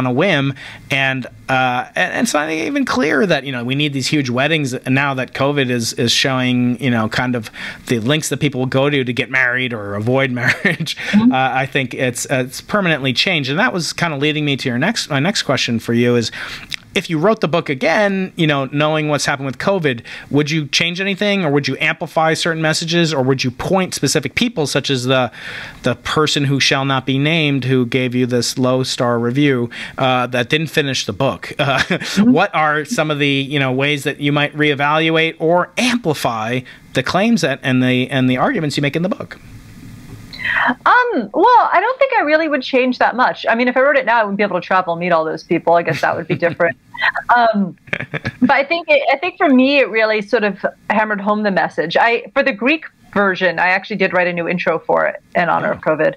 a whim, and it's not even clear that, you know, we need these huge weddings. And now that COVID is showing, you know, kind of the links that people will go to get married or avoid marriage, I think it's permanently changed. And that was kind of leading me to my next question for you is, If you wrote the book again, you know, knowing what's happened with COVID, would you change anything, or would you amplify certain messages, or would you point specific people, such as the person who shall not be named who gave you this low star review that didn't finish the book? What are some of the, you know, ways that you might reevaluate or amplify the claims that and the arguments you make in the book? Well, I don't think I really would change that much. I mean, if I wrote it now, I wouldn't be able to travel and meet all those people. I guess that would be different. But I think for me, it really sort of hammered home the message. For the Greek version, I actually did write a new intro for it in honor of COVID.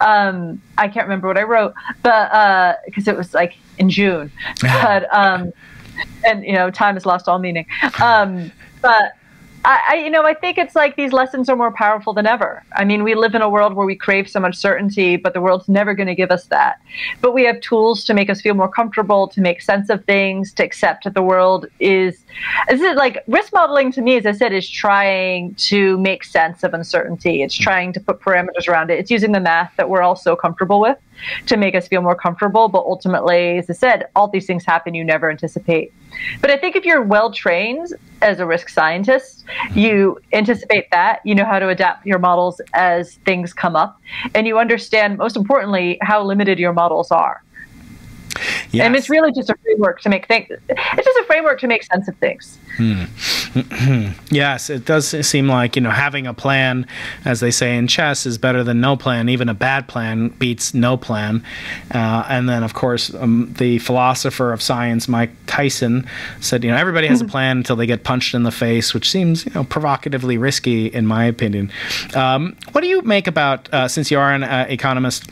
I can't remember what I wrote, but because it was like in June, but and you know, time has lost all meaning. But you know, I think it's like these lessons are more powerful than ever. I mean, we live in a world where we crave so much certainty, but the world's never going to give us that. But we have tools to make us feel more comfortable, to make sense of things, to accept that the world is like risk modeling to me, as I said, is trying to make sense of uncertainty. It's trying to put parameters around it. It's using the math that we're all so comfortable with to make us feel more comfortable. But ultimately, as I said, all these things happen you never anticipate. But I think if you're well trained as a risk scientist, you anticipate that, you know how to adapt your models as things come up, and you understand, most importantly, how limited your models are. Yes. And it's really just a framework to make things. It's just a framework to make sense of things. Hmm. Yes, it does seem like, you know, having a plan, as they say in chess, is better than no plan. Even a bad plan beats no plan. And then, of course, the philosopher of science, Mike Tyson, said, you know, everybody has a plan until they get punched in the face, which seems, you know, provocatively risky, in my opinion. What do you make about, since you are an economist,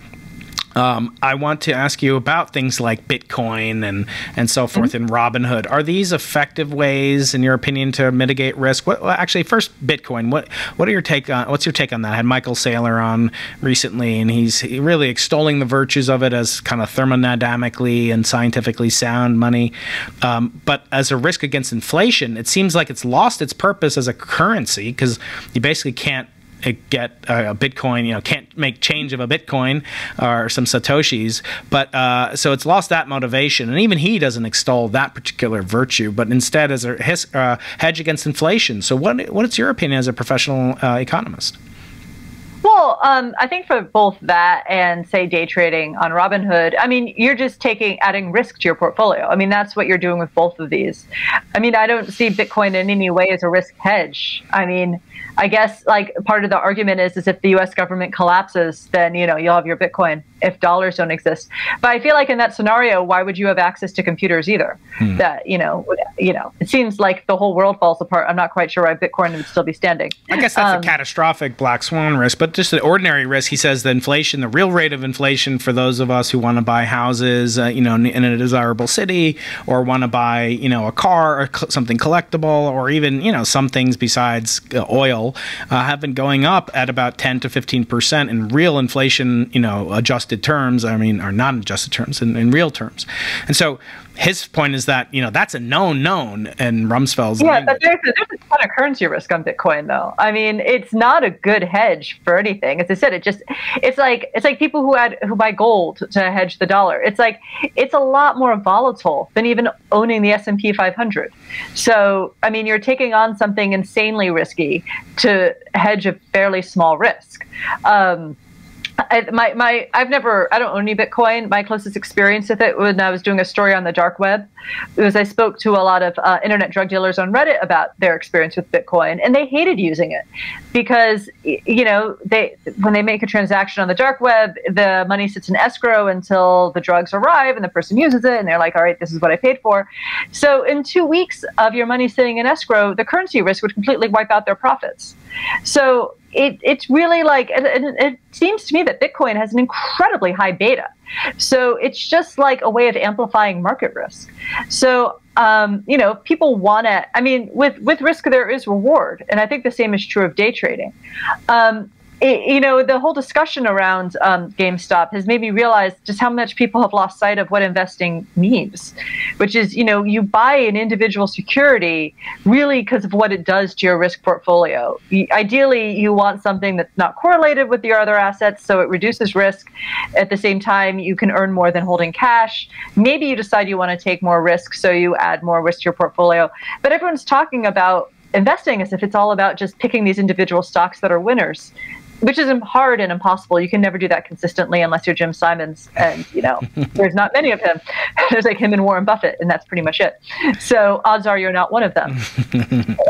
I want to ask you about things like Bitcoin and so forth and Robinhood. Are these effective ways, in your opinion, to mitigate risk? What, well, actually, first Bitcoin. What are your take on? What's your take on that? I had Michael Saylor on recently, and he's really extolling the virtues of it as kind of thermodynamically and scientifically sound money. But as a risk against inflation, it seems like it's lost its purpose as a currency, because you basically can't get a Bitcoin, you know, can't make change of a Bitcoin or some Satoshis, but so it's lost that motivation, and even he doesn't extol that particular virtue, but instead as a hedge against inflation. So what's your opinion as a professional economist? Well, I think for both that and, say, day trading on Robinhood, I mean, you're just adding risk to your portfolio. I mean, that's what you're doing with both of these. I mean, I don't see Bitcoin in any way as a risk hedge. I mean, I guess like part of the argument is if the U.S. government collapses, then, you know, you'll have your Bitcoin if dollars don't exist. But I feel like in that scenario, why would you have access to computers either? That, you know, it seems like the whole world falls apart. I'm not quite sure why Bitcoin would still be standing. I guess that's a catastrophic black swan risk, but just the ordinary risk, he says, the inflation, the real rate of inflation for those of us who want to buy houses, you know, in a desirable city, or want to buy, you know, a car or something collectible, or even, you know, some things besides oil, have been going up at about 10% to 15% in real inflation, you know, adjusted terms. I mean, or not adjusted terms, in real terms. And so his point is that, you know, that's a known in Rumsfeld's language. Yeah, but there's a ton of currency risk on Bitcoin, though. I mean, it's not a good hedge for anything. As I said, it's like people who buy gold to hedge the dollar. It's a lot more volatile than even owning the S&P 500. So, I mean, you're taking on something insanely risky to hedge a fairly small risk. I don't own any Bitcoin. My closest experience with it when I was doing a story on the dark web was I spoke to a lot of internet drug dealers on Reddit about their experience with Bitcoin, and they hated using it because, you know, when they make a transaction on the dark web, the money sits in escrow until the drugs arrive and the person uses it, and they're like, all right, this is what I paid for. So in 2 weeks of your money sitting in escrow, the currency risk would completely wipe out their profits. So it's really like, it seems to me that Bitcoin has an incredibly high beta. So it's just like a way of amplifying market risk. So, you know, people want to, I mean, with risk, there is reward. And I think the same is true of day trading. you know, the whole discussion around GameStop has made me realize just how much people have lost sight of what investing means, which is, you know, you buy an individual security really because of what it does to your risk portfolio. Ideally, you want something that's not correlated with your other assets, so it reduces risk. At the same time, you can earn more than holding cash. Maybe you decide you want to take more risk, so you add more risk to your portfolio. But everyone's talking about investing as if it's all about just picking these individual stocks that are winners, which is hard and impossible. You can never do that consistently unless you're Jim Simons, and, you know, there's not many of him. There's like him and Warren Buffett, and that's pretty much it. So odds are you're not one of them.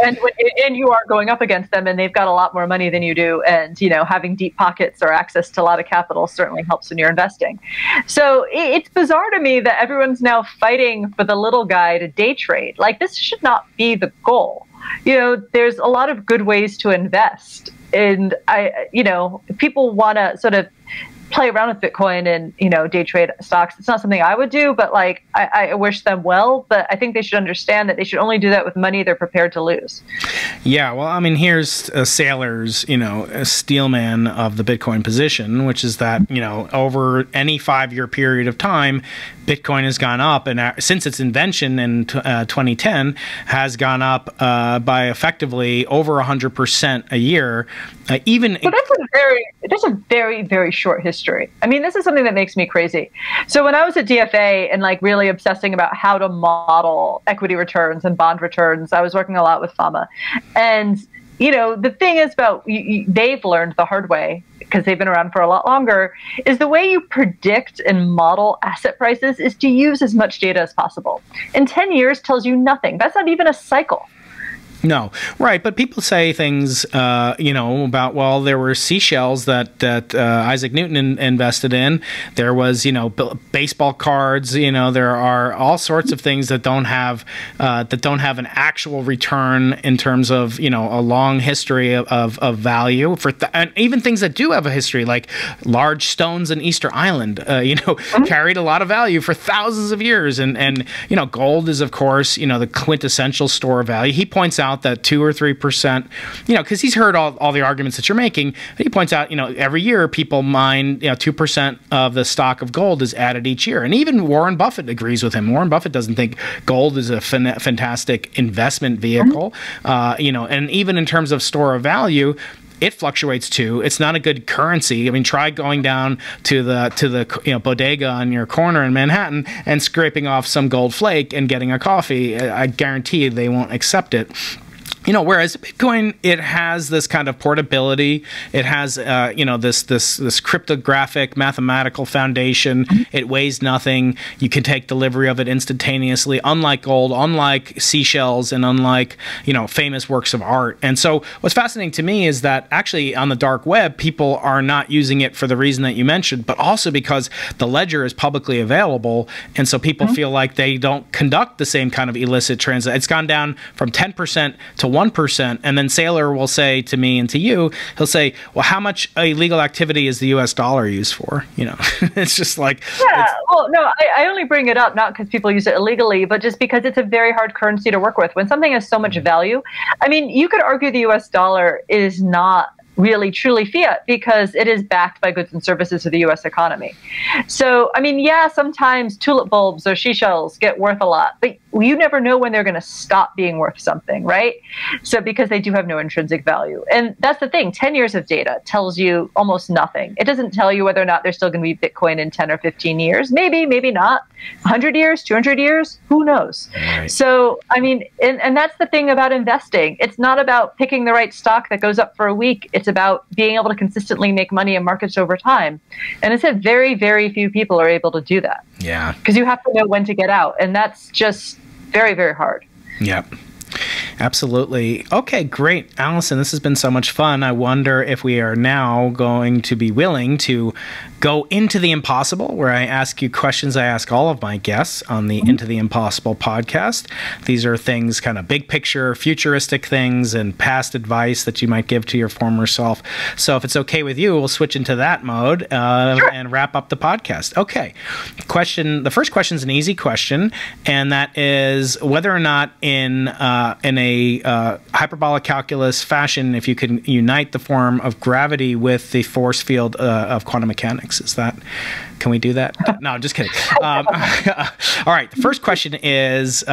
and you are going up against them, and they've got a lot more money than you do. And, you know, having deep pockets or access to a lot of capital certainly helps when you're investing. So it's bizarre to me that everyone's now fighting for the little guy to day trade. Like, this should not be the goal. You know, there's a lot of good ways to invest. And you know, people want to sort of play around with Bitcoin and, you know, day trade stocks. It's not something I would do, but like, I wish them well. But I think they should understand that they should only do that with money they're prepared to lose. Yeah, well, I mean, here's Saylor's, you know, steelman of the Bitcoin position, which is that, you know, over any 5-year period of time, Bitcoin has gone up, and since its invention in 2010, has gone up by effectively over 100% a year. Well, that's a very, very short history. I mean, this is something that makes me crazy. So when I was at DFA and like really obsessing about how to model equity returns and bond returns, I was working a lot with FAMA, and you know, the thing is about they've learned the hard way, because they've been around for a lot longer, is the way you predict and model asset prices is to use as much data as possible. And 10 years tells you nothing. That's not even a cycle. No, right. But people say things, you know, about, well, there were seashells that Isaac Newton invested in. There was, you know, baseball cards. You know, there are all sorts of things that don't have an actual return in terms of, you know, a long history of value and even things that do have a history, like large stones in Easter Island. You know, carried a lot of value for thousands of years, and you know, gold is, of course, you know, the quintessential store of value. He points out that 2 or 3%, you know, because he's heard all the arguments that you're making. But he points out, you know, every year people mine, you know, 2% of the stock of gold is added each year. And even Warren Buffett agrees with him. Warren Buffett doesn't think gold is a fantastic investment vehicle, you know, and even in terms of store of value, it fluctuates too. It's not a good currency. I mean, try going down to the you know, bodega on your corner in Manhattan and scraping off some gold flake and getting a coffee. I guarantee you they won't accept it. You know, whereas Bitcoin, it has this kind of portability. It has, you know, this cryptographic mathematical foundation. It weighs nothing. You can take delivery of it instantaneously, unlike gold, unlike seashells, and unlike, you know, famous works of art. And so what's fascinating to me is that actually on the dark web, people are not using it for the reason that you mentioned, but also because the ledger is publicly available. And so people feel like they don't conduct the same kind of illicit transaction. It's gone down from 10% to 1%, and then Saylor will say to me and to you, he'll say, well, how much illegal activity is the U.S. dollar used for? You know, it's just like... Yeah, well, no, I only bring it up not because people use it illegally, but just because it's a very hard currency to work with. When something has so much value, I mean, you could argue the U.S. dollar is not really truly fiat because it is backed by goods and services of the U.S. economy. So, I mean, yeah, sometimes tulip bulbs or seashells get worth a lot, but you never know when they're going to stop being worth something, right? So, because they do have no intrinsic value. And that's the thing. 10 years of data tells you almost nothing. It doesn't tell you whether or not there's still going to be Bitcoin in 10 or 15 years. Maybe, maybe not. 100 years, 200 years, who knows? Right. So, I mean, and that's the thing about investing. It's not about picking the right stock that goes up for a week. It's about being able to consistently make money in markets over time. And it's a very, very few people are able to do that. Yeah. Because you have to know when to get out. And that's just very, very hard. Yeah. Absolutely. Okay, great. Allison, this has been so much fun. I wonder if we are now going to be willing to go into the impossible, where I ask you questions I ask all of my guests on the Into the Impossible podcast. These are things, kind of big picture, futuristic things, and past advice that you might give to your former self. So if it's okay with you, we'll switch into that mode sure, and wrap up the podcast. Okay. Question. The first question is an easy question, and that is whether or not in a a hyperbolic calculus fashion if you can unite the form of gravity with the force field of quantum mechanics? Is that, can we do that? No, I'm just kidding. All right. The first question is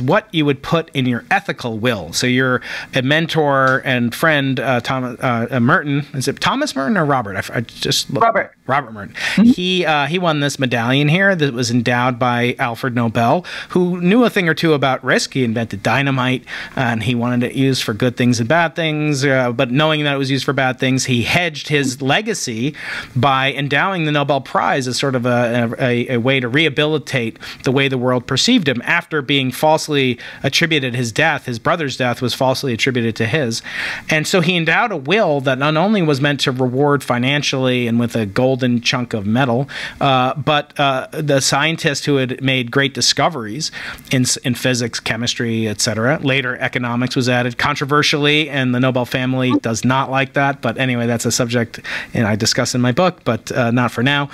what you would put in your ethical will. So your mentor and friend, Merton, is it Thomas Merton or Robert? I just looked. Robert Merton. Mm-hmm. He won this medallion here that was endowed by Alfred Nobel, who knew a thing or two about risk. He invented dynamite, and he wanted it used for good things and bad things. But knowing that it was used for bad things, he hedged his legacy by endowing the Nobel Prize as sort of a way to rehabilitate the way the world perceived him after being falsely attributed his death. His brother's death was falsely attributed to his. And so he endowed a will that not only was meant to reward financially and with a golden chunk of metal, but the scientist who had made great discoveries in physics, chemistry, etc. Later, economics was added controversially, and the Nobel family does not like that. But anyway, that's a subject and I discuss in my book, but not for now.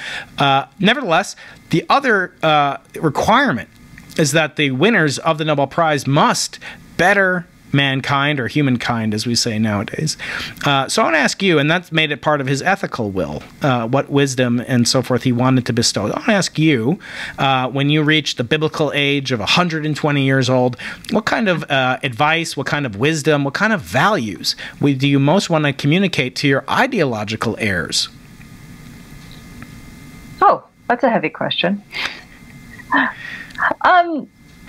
Nevertheless, the other requirement is that the winners of the Nobel Prize must better mankind, or humankind as we say nowadays. So I want to ask you, and that's made it part of his ethical will, what wisdom and so forth he wanted to bestow. I want to ask you, when you reach the biblical age of 120 years old, what kind of advice, what kind of wisdom, what kind of values do you most want to communicate to your ideological heirs? Oh, that's a heavy question.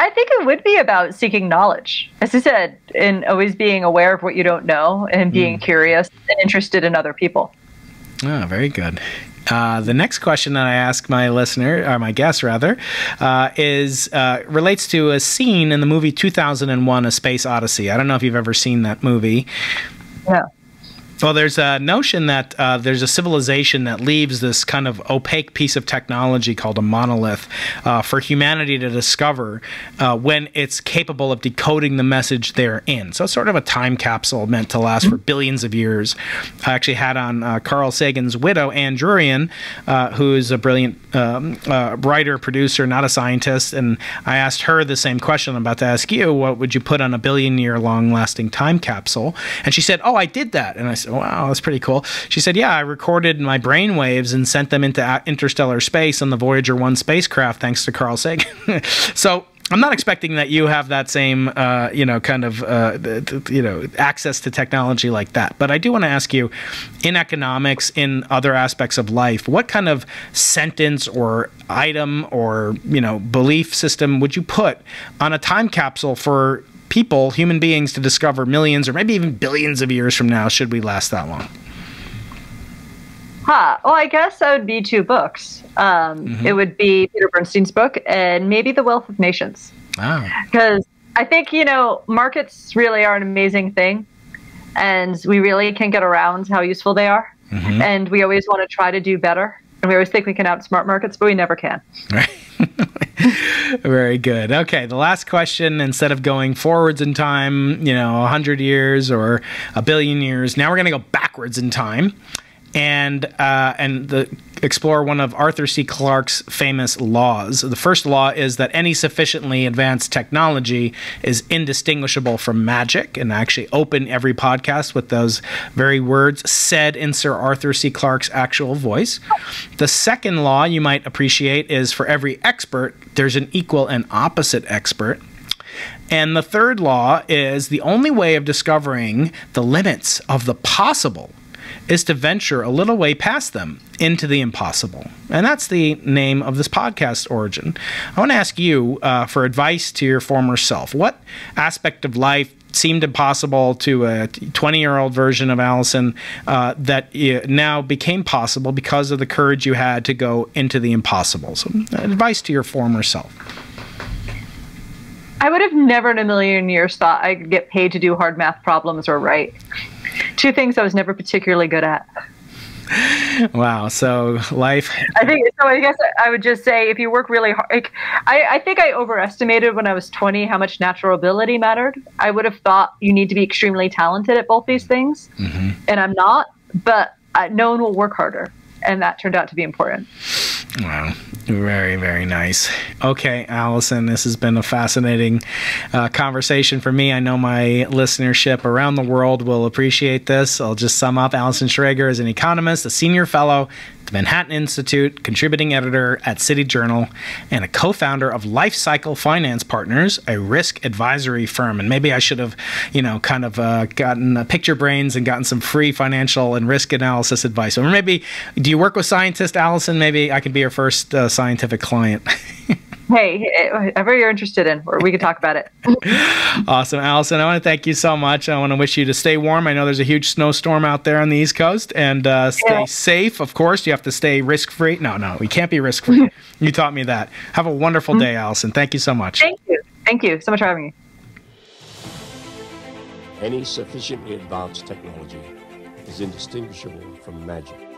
I think it would be about seeking knowledge, as I said, and always being aware of what you don't know and being curious and interested in other people. Oh, very good. The next question that I ask my listener, or my guest rather, relates to a scene in the movie 2001, A Space Odyssey. I don't know if you've ever seen that movie. Yeah. Well, there's a notion that there's a civilization that leaves this kind of opaque piece of technology called a monolith for humanity to discover when it's capable of decoding the message they're in. So it's sort of a time capsule meant to last for billions of years. I actually had on Carl Sagan's widow, Ann Druyan, who is a brilliant writer, producer, not a scientist. And I asked her the same question I'm about to ask you. What would you put on a billion-year long-lasting time capsule? And she said, oh, I did that. And I said, wow, that's pretty cool. She said, yeah, I recorded my brain waves and sent them into interstellar space on the Voyager 1 spacecraft, thanks to Carl Sagan. So I'm not expecting that you have that same, you know, kind of, you know, access to technology like that. But I do want to ask you, in economics, in other aspects of life, what kind of sentence or item or, you know, belief system would you put on a time capsule for people, human beings, to discover millions or maybe even billions of years from now, should we last that long? Huh. Well, I guess that would be two books. It would be Peter Bernstein's book and maybe The Wealth of Nations. Wow. Because I think, you know, markets really are an amazing thing, and we really can't get around how useful they are. And we always want to try to do better. And we always think we can outsmart markets, but we never can. Right. Very good. Okay, the last question, instead of going forwards in time, you know, 100 years or a billion years, now we're going to go backwards in time and explore one of Arthur C. Clarke's famous laws. The first law is that any sufficiently advanced technology is indistinguishable from magic, and I actually open every podcast with those very words said in Sir Arthur C. Clarke's actual voice. The second law you might appreciate is for every expert, there's an equal and opposite expert. And the third law is the only way of discovering the limits of the possible is to venture a little way past them into the impossible. And that's the name of this podcast, Origin. I want to ask you for advice to your former self. What aspect of life seemed impossible to a 20-year-old version of Allison that now became possible because of the courage you had to go into the impossible? So advice to your former self. I would have never in a million years thought I could get paid to do hard math problems or write. Two things I was never particularly good at. Wow. So life. I think so. I guess I would just say if you work really hard, like, I think I overestimated when I was 20 how much natural ability mattered. I would have thought you need to be extremely talented at both these things, and I'm not. But no one will work harder, and that turned out to be important. Wow. Very, very nice. Okay, Allison, this has been a fascinating conversation for me. I know my listenership around the world will appreciate this. I'll just sum up. Allison Schrager is an economist, a senior fellow at the Manhattan Institute, contributing editor at City Journal, and a co-founder of Life Cycle Finance Partners, a risk advisory firm. And maybe I should have, you know, kind of gotten picture brains and gotten some free financial and risk analysis advice. Or maybe, do you work with scientists, Allison? Maybe I could be your first scientific client. Hey, whatever you're interested in, or we can talk about it. Awesome, Allison. I want to thank you so much. I want to wish you to stay warm. I know there's a huge snowstorm out there on the East Coast, and stay safe. Of course, you have to stay risk-free. No, we can't be risk-free. You taught me that. Have a wonderful day, Allison. Thank you so much. Thank you. Thank you so much for having me. Any sufficiently advanced technology is indistinguishable from magic.